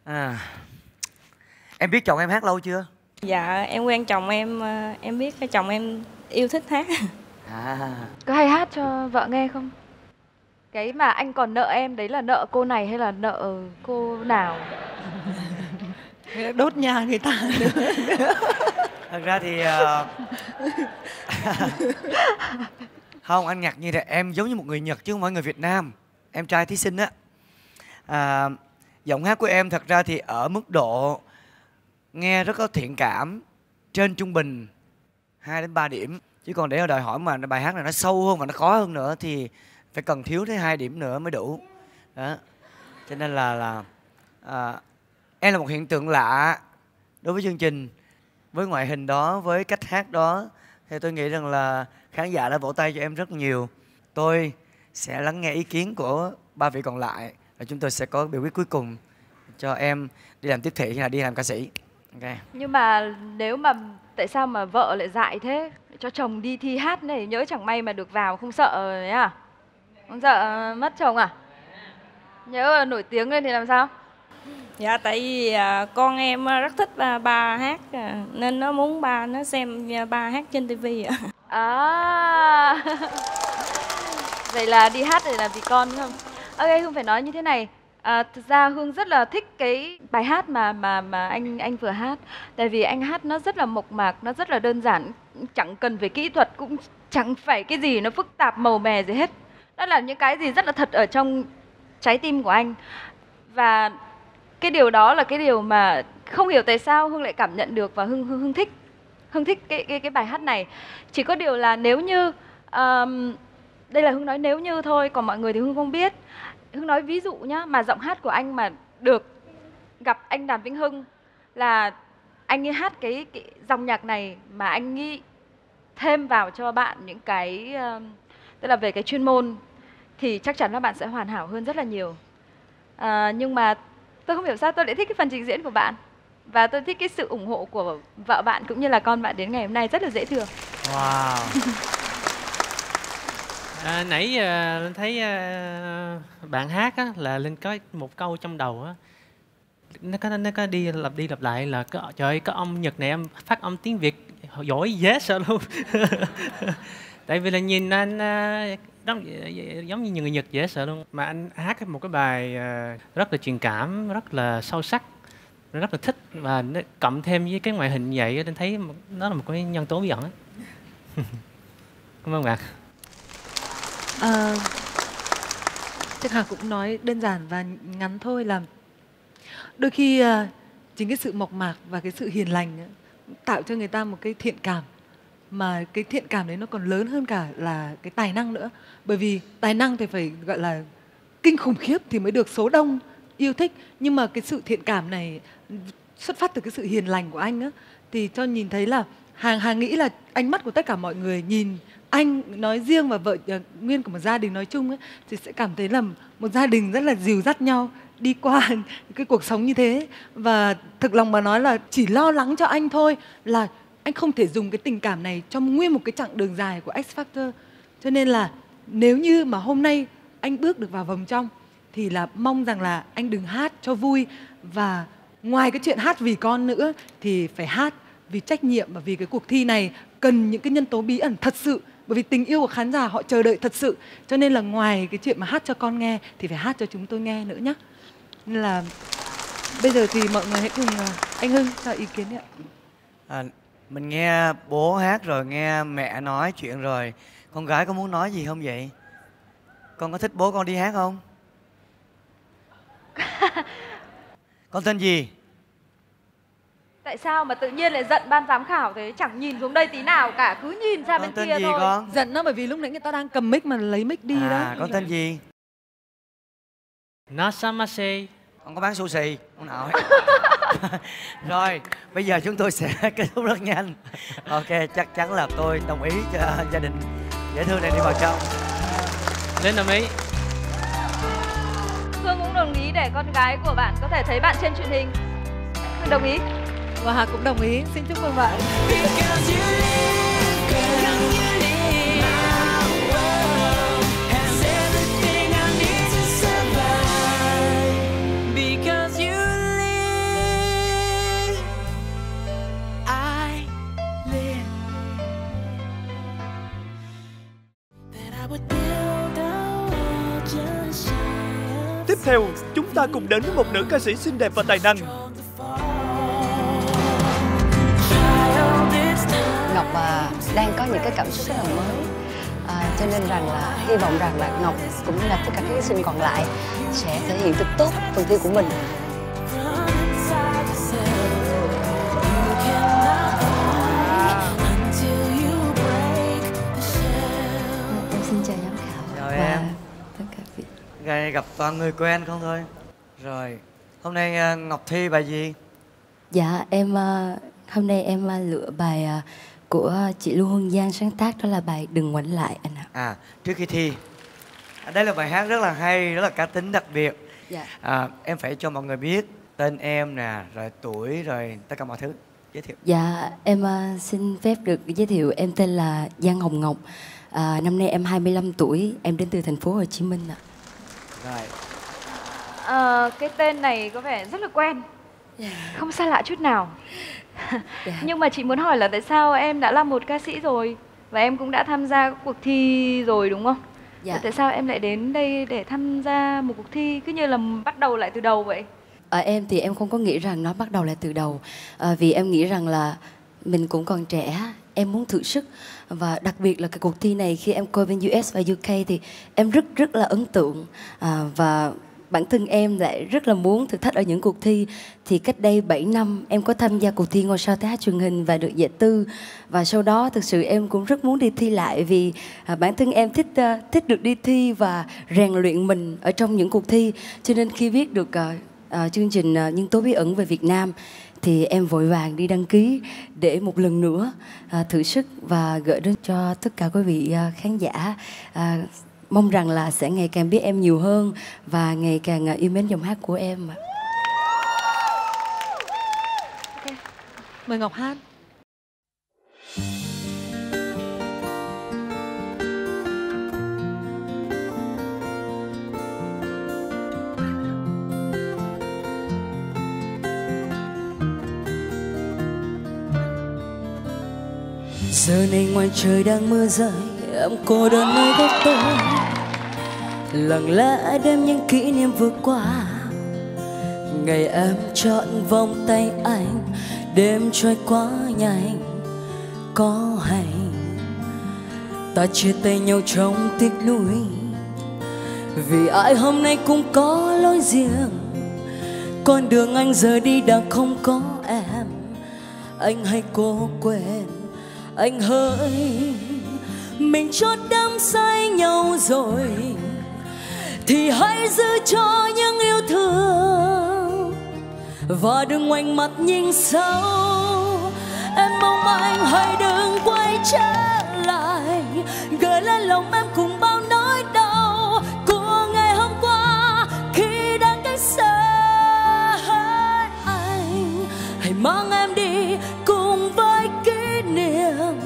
À, em biết chồng em hát lâu chưa? Dạ, em quen chồng em, em biết cái chồng em yêu thích hát. À. Có hay hát cho vợ nghe không? Cái mà anh còn nợ em đấy là nợ cô này hay là nợ cô nào? Đốt nhà người ta. Thật ra thì uh... không, anh ngạc nhiên là em giống như một người Nhật chứ không phải người Việt Nam. Em trai thí sinh á, à, giọng hát của em thật ra thì ở mức độ nghe rất có thiện cảm, trên trung bình hai đến ba điểm. Chứ còn để ở đòi hỏi mà bài hát này nó sâu hơn và nó khó hơn nữa thì phải cần thiếu tới hai điểm nữa mới đủ. Đó. Cho nên là là à, em là một hiện tượng lạ đối với chương trình. Với ngoại hình đó, với cách hát đó, thì tôi nghĩ rằng là khán giả đã vỗ tay cho em rất nhiều. Tôi sẽ lắng nghe ý kiến của ba vị còn lại và chúng tôi sẽ có biểu quyết cuối cùng cho em đi làm tiếp thị hay là đi làm ca sĩ. Okay. Nhưng mà nếu mà tại sao mà vợ lại dại thế? Cho chồng đi thi hát này, nhớ chẳng may mà được vào không sợ đấy à? Không sợ mất chồng à? Nhớ nổi tiếng lên thì làm sao? Dạ tại vì con em rất thích ba, ba hát nên nó muốn ba nó xem ba hát trên tivi ạ. À. Vậy là đi hát để làm vì con không? Ok, Hương phải nói như thế này. À, thực ra Hương rất là thích cái bài hát mà mà mà anh anh vừa hát, tại vì anh hát nó rất là mộc mạc, nó rất là đơn giản, chẳng cần về kỹ thuật, cũng chẳng phải cái gì nó phức tạp màu mè gì hết. Đó là những cái gì rất là thật ở trong trái tim của anh, và cái điều đó là cái điều mà không hiểu tại sao Hương lại cảm nhận được và Hương Hương, Hương thích, Hương thích cái cái cái bài hát này. Chỉ có điều là nếu như um, đây là Hương nói nếu như thôi, còn mọi người thì Hương không biết. Hương nói ví dụ nhá, mà giọng hát của anh mà được gặp anh Đàm Vĩnh Hưng là anh ấy hát cái, cái dòng nhạc này mà anh nghĩ thêm vào cho bạn những cái uh, tức là về cái chuyên môn thì chắc chắn là bạn sẽ hoàn hảo hơn rất là nhiều. Uh, nhưng mà tôi không hiểu sao tôi lại thích cái phần trình diễn của bạn. Và tôi thích cái sự ủng hộ của vợ bạn cũng như là con bạn đến ngày hôm nay rất là dễ thương. Wow. À, nãy à, Linh thấy à, bạn hát á, là Linh có một câu trong đầu á, nó có nó có đi lặp đi lặp lại là có, trời ơi, có ông Nhật này em phát âm tiếng Việt giỏi dễ sợ luôn. Tại vì là nhìn anh đó, giống như người Nhật dễ sợ luôn, mà anh hát một cái bài rất là truyền cảm, rất là sâu sắc, rất là thích, và nó cộng thêm với cái ngoại hình như vậy, anh thấy nó là một cái nhân tố bí ẩn. Cảm ơn bạn. À, chắc là cũng nói đơn giản và ngắn thôi là đôi khi chính cái sự mộc mạc và cái sự hiền lành tạo cho người ta một cái thiện cảm, mà cái thiện cảm đấy nó còn lớn hơn cả là cái tài năng nữa. Bởi vì tài năng thì phải gọi là kinh khủng khiếp thì mới được số đông yêu thích, nhưng mà cái sự thiện cảm này xuất phát từ cái sự hiền lành của anh á, thì cho nhìn thấy là Hàng Hàng nghĩ là ánh mắt của tất cả mọi người nhìn anh nói riêng và vợ Nguyên của một gia đình nói chung ấy, thì sẽ cảm thấy là một gia đình rất là dìu dắt nhau đi qua cái cuộc sống như thế. Và thực lòng mà nói là chỉ lo lắng cho anh thôi là anh không thể dùng cái tình cảm này trong nguyên một cái chặng đường dài của X-Factor. Cho nên là nếu như mà hôm nay anh bước được vào vòng trong thì là mong rằng là anh đừng hát cho vui, và ngoài cái chuyện hát vì con nữa thì phải hát vì trách nhiệm, và vì cái cuộc thi này cần những cái nhân tố bí ẩn thật sự, bởi vì tình yêu của khán giả họ chờ đợi thật sự. Cho nên là ngoài cái chuyện mà hát cho con nghe thì phải hát cho chúng tôi nghe nữa nhé. Nên là bây giờ thì mọi người hãy cùng anh Hưng cho ý kiến đi ạ. À, mình nghe bố hát rồi, nghe mẹ nói chuyện rồi, con gái có muốn nói gì không vậy? Con có thích bố con đi hát không? Con tên gì? Tại sao mà tự nhiên lại giận ban giám khảo thế, chẳng nhìn xuống đây tí nào cả, cứ nhìn ra bên kia thôi. Con? Giận nó bởi vì lúc nãy người ta đang cầm mic mà lấy mic đi à, đó. Con tên gì? Nasamase. Con có bán sushi không nào? Rồi, bây giờ chúng tôi sẽ kết thúc rất nhanh. Ok, chắc chắn là tôi đồng ý cho gia đình dễ thương này đi vào trong. Lên đồng ý. Phương cũng đồng ý để con gái của bạn có thể thấy bạn trên truyền hình. Phương đồng ý. Và Hà cũng đồng ý. Xin chúc mừng bạn. Tiếp theo, chúng ta cùng đến với một nữ ca sĩ xinh đẹp và tài năng. Ngọc à, đang có những cái cảm xúc rất là mới, à, cho nên rằng là hy vọng rằng là Ngọc cũng như là tất cả các thí sinh còn lại sẽ thể hiện thật tốt phần thi của mình. Em xin chào giám khảo và em. Tất cả vị. Ngày gặp toàn người quen không thôi. Rồi, hôm nay Ngọc thi bài gì? Dạ em hôm nay em lựa bài của chị Lưu Hương Giang sáng tác, đó là bài Đừng Ngoảnh Lại anh ạ. À, trước khi thi, đây là bài hát rất là hay, rất là cá tính đặc biệt. Dạ. À, em phải cho mọi người biết tên em nè, rồi tuổi, rồi tất cả mọi thứ giới thiệu. Dạ, em uh, xin phép được giới thiệu em tên là Giang Hồng Ngọc. À, năm nay em hai mươi lăm tuổi, em đến từ thành phố Hồ Chí Minh ạ. Rồi. À, cái tên này có vẻ rất là quen, yeah. Không xa lạ chút nào. Yeah. Nhưng mà chị muốn hỏi là tại sao em đã là một ca sĩ rồi và em cũng đã tham gia cuộc thi rồi đúng không? Yeah. Tại sao em lại đến đây để tham gia một cuộc thi cứ như là bắt đầu lại từ đầu vậy? Ở em thì em không có nghĩ rằng nó bắt đầu lại từ đầu, à, vì em nghĩ rằng là mình cũng còn trẻ, em muốn thử sức. Và đặc biệt là cái cuộc thi này khi em coi bên u ét và u ca thì em rất rất là ấn tượng, à, và bản thân em lại rất là muốn thử thách ở những cuộc thi. Thì cách đây bảy năm em có tham gia cuộc thi Ngôi Sao Tiếng Hát Truyền Hình và được giải tư. Và sau đó thực sự em cũng rất muốn đi thi lại, vì bản thân em thích thích được đi thi và rèn luyện mình ở trong những cuộc thi. Cho nên khi biết được uh, chương trình Nhân Tố Bí Ẩn về Việt Nam thì em vội vàng đi đăng ký để một lần nữa uh, thử sức và gửi đến cho tất cả quý vị uh, khán giả. uh, Mong rằng là sẽ ngày càng biết em nhiều hơn và ngày càng yêu mến giọng hát của em. Mời Ngọc Hà. Giờ này ngoài trời đang mưa rơi, em cô đơn nơi góc tôi, lặng lẽ đem những kỷ niệm vừa qua. Ngày em trọn vòng tay anh, đêm trôi quá nhanh có hay. Ta chia tay nhau trong tiếc nuối, vì ai hôm nay cũng có lối riêng. Con đường anh giờ đi đã không có em, anh hay cố quên. Anh hỡi, mình chót đắm say nhau rồi, thì hãy giữ cho những yêu thương và đừng ngoảnh mặt nhìn sau. Em mong anh hãy đừng quay trở lại, gửi lên lòng em cùng bao nỗi đau của ngày hôm qua khi đã cách xa anh. Hãy mang em đi cùng với kỷ niệm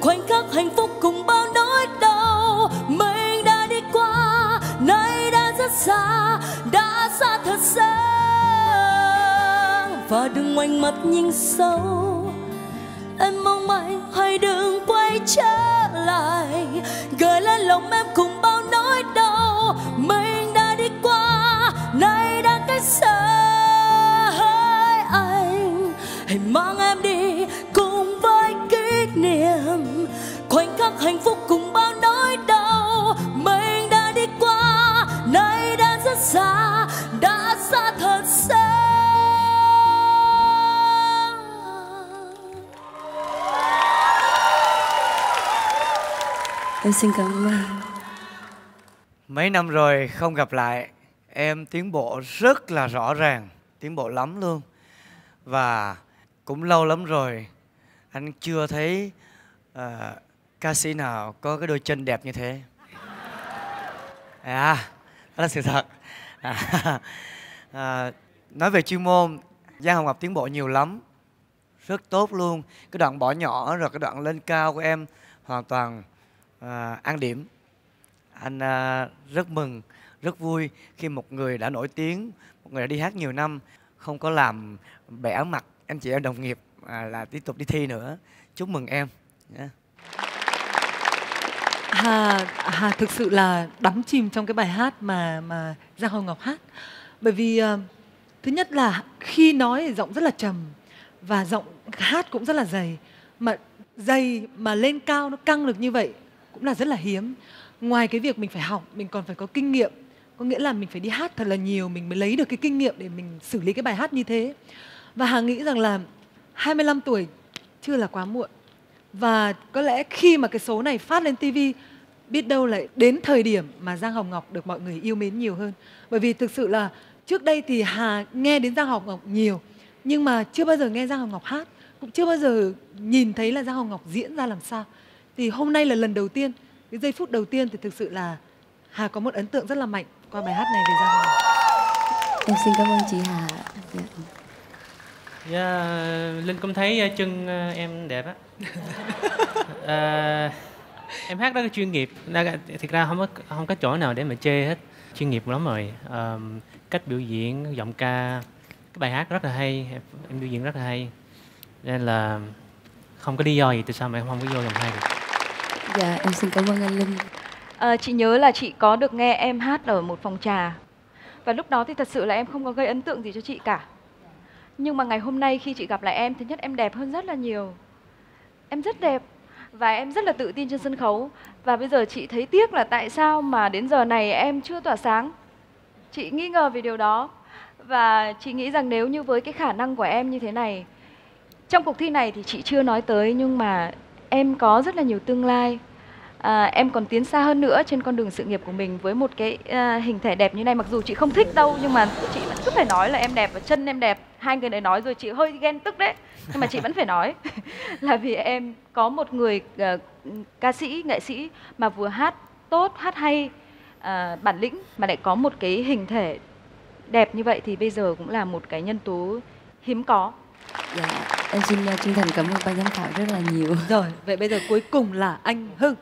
khoảnh khắc hạnh phúc cùng bao nỗi đau mình đã đi qua. Nay đã rất xa, đã xa thật xa, và đừng ngoảnh mặt nhìn sâu. Em mong anh hãy đừng quay trở lại, gửi lên lòng em cùng bao nỗi đau mình đã đi qua. Nay đã cách xa anh, hãy mang em đi cùng với kỷ niệm khoảnh khắc hạnh phúc cùng bao nỗi đau mình đã đi qua. Nay đã rất xa, đã xa thật xa. Em xin cảm ơn. Mấy năm rồi không gặp lại, em tiến bộ rất là rõ ràng, tiến bộ lắm luôn. Và cũng lâu lắm rồi anh chưa thấy uh, ca sĩ nào có cái đôi chân đẹp như thế. À, đó là sự thật. À, à, nói về chuyên môn, Giang Hồng Ngọc tiến bộ nhiều lắm, rất tốt luôn. Cái đoạn bỏ nhỏ rồi cái đoạn lên cao của em hoàn toàn À, ăn điểm. Anh à, rất mừng, rất vui khi một người đã nổi tiếng, một người đã đi hát nhiều năm, không có làm bẻ mặt anh chị em đồng nghiệp à, là tiếp tục đi thi nữa. Chúc mừng em. Yeah. Hà, Hà thực sự là đắm chìm trong cái bài hát mà mà Giang Hồng Ngọc hát. Bởi vì à, thứ nhất là khi nói giọng rất là trầm và giọng hát cũng rất là dày, mà dày mà lên cao nó căng được như vậy cũng là rất là hiếm. Ngoài cái việc mình phải học, mình còn phải có kinh nghiệm, có nghĩa là mình phải đi hát thật là nhiều, mình mới lấy được cái kinh nghiệm để mình xử lý cái bài hát như thế. Và Hà nghĩ rằng là hai mươi lăm tuổi chưa là quá muộn, và có lẽ khi mà cái số này phát lên ti vi, biết đâu lại đến thời điểm mà Giang Hồng Ngọc được mọi người yêu mến nhiều hơn. Bởi vì thực sự là trước đây thì Hà nghe đến Giang Hồng Ngọc nhiều, nhưng mà chưa bao giờ nghe Giang Hồng Ngọc hát, cũng chưa bao giờ nhìn thấy là Giang Hồng Ngọc diễn ra làm sao. Thì hôm nay là lần đầu tiên, cái giây phút đầu tiên thì thực sự là Hà có một ấn tượng rất là mạnh qua bài hát này về Giang Hồng Ngọc. Em xin cảm ơn chị Hà. Yeah, Linh cũng thấy chân em đẹp á. À, em hát rất là chuyên nghiệp, thực ra không có, không có chỗ nào để mà chê hết, chuyên nghiệp lắm rồi. À, cách biểu diễn, giọng ca, cái bài hát rất là hay, em biểu diễn rất là hay, nên là không có lý do gì tại sao mà em không có vô vòng hai được. Dạ, em xin cảm ơn anh Linh. À, chị nhớ là chị có được nghe em hát ở một phòng trà, và lúc đó thì thật sự là em không có gây ấn tượng gì cho chị cả. Nhưng mà ngày hôm nay khi chị gặp lại em, thứ nhất em đẹp hơn rất là nhiều, em rất đẹp và em rất là tự tin trên sân khấu. Và bây giờ chị thấy tiếc là tại sao mà đến giờ này em chưa tỏa sáng. Chị nghi ngờ về điều đó, và chị nghĩ rằng nếu như với cái khả năng của em như thế này, trong cuộc thi này thì chị chưa nói tới, nhưng mà em có rất là nhiều tương lai. À, em còn tiến xa hơn nữa trên con đường sự nghiệp của mình với một cái uh, hình thể đẹp như này. Mặc dù chị không thích đâu, nhưng mà chị vẫn cứ phải nói là em đẹp và chân em đẹp. Hai người đấy nói rồi chị hơi ghen tức đấy, nhưng mà chị vẫn phải nói. Là vì em có một người uh, ca sĩ, nghệ sĩ mà vừa hát tốt, hát hay, uh, bản lĩnh, mà lại có một cái hình thể đẹp như vậy thì bây giờ cũng là một cái nhân tố hiếm có. Dạ, em xin chân thành cảm ơn ban giám khảo rất là nhiều. Rồi, vậy bây giờ cuối cùng là anh Hưng.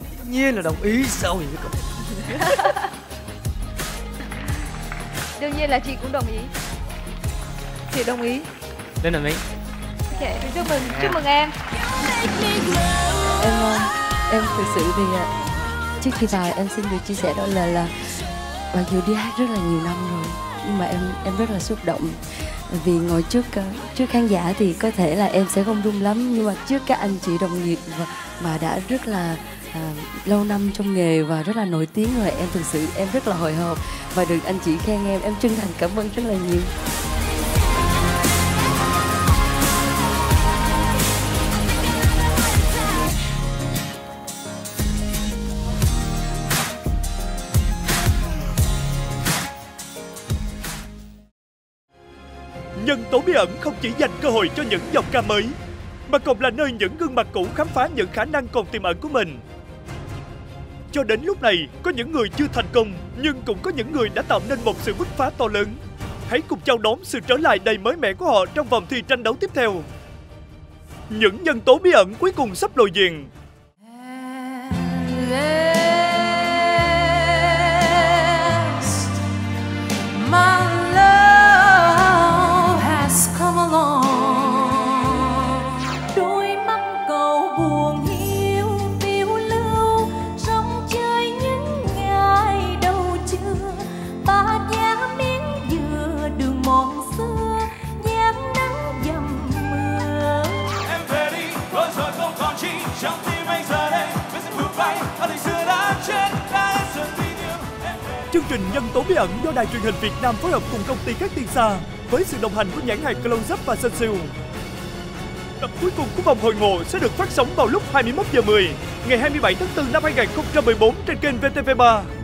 Dĩ nhiên là đồng ý, sao vậy cậu? Đương nhiên là chị cũng đồng ý. Chị đồng ý. Đến đồng ý. Ok, chúc mừng, yeah. chúc mừng em. Em, em thực sự thì trước khi vào em xin được chia sẻ đó là là mặc dù đi hát rất là nhiều năm rồi nhưng mà em em rất là xúc động. Vì ngồi trước trước khán giả thì có thể là em sẽ không rung lắm, nhưng mà trước các anh chị đồng nghiệp mà đã rất là à, lâu năm trong nghề và rất là nổi tiếng rồi, em thực sự em rất là hồi hộp. Và được anh chị khen em, em chân thành cảm ơn rất là nhiều. Nhân tố bí ẩn không chỉ dành cơ hội cho những giọng ca mới, mà còn là nơi những gương mặt cũ khám phá những khả năng còn tiềm ẩn của mình. Cho đến lúc này, có những người chưa thành công, nhưng cũng có những người đã tạo nên một sự bứt phá to lớn. Hãy cùng chào đón sự trở lại đầy mới mẻ của họ trong vòng thi tranh đấu tiếp theo. Những nhân tố bí ẩn cuối cùng sắp lộ diện. Chương trình Nhân tố bí ẩn do Đài truyền hình Việt Nam phối hợp cùng công ty Katsisa với sự đồng hành của nhãn hàng Clouzep và Sersu. Tập cuối cùng của vòng hội ngộ sẽ được phát sóng vào lúc hai mươi mốt giờ mười ngày hai mươi bảy tháng tư năm hai nghìn không trăm mười bốn trên kênh vê tê vê ba.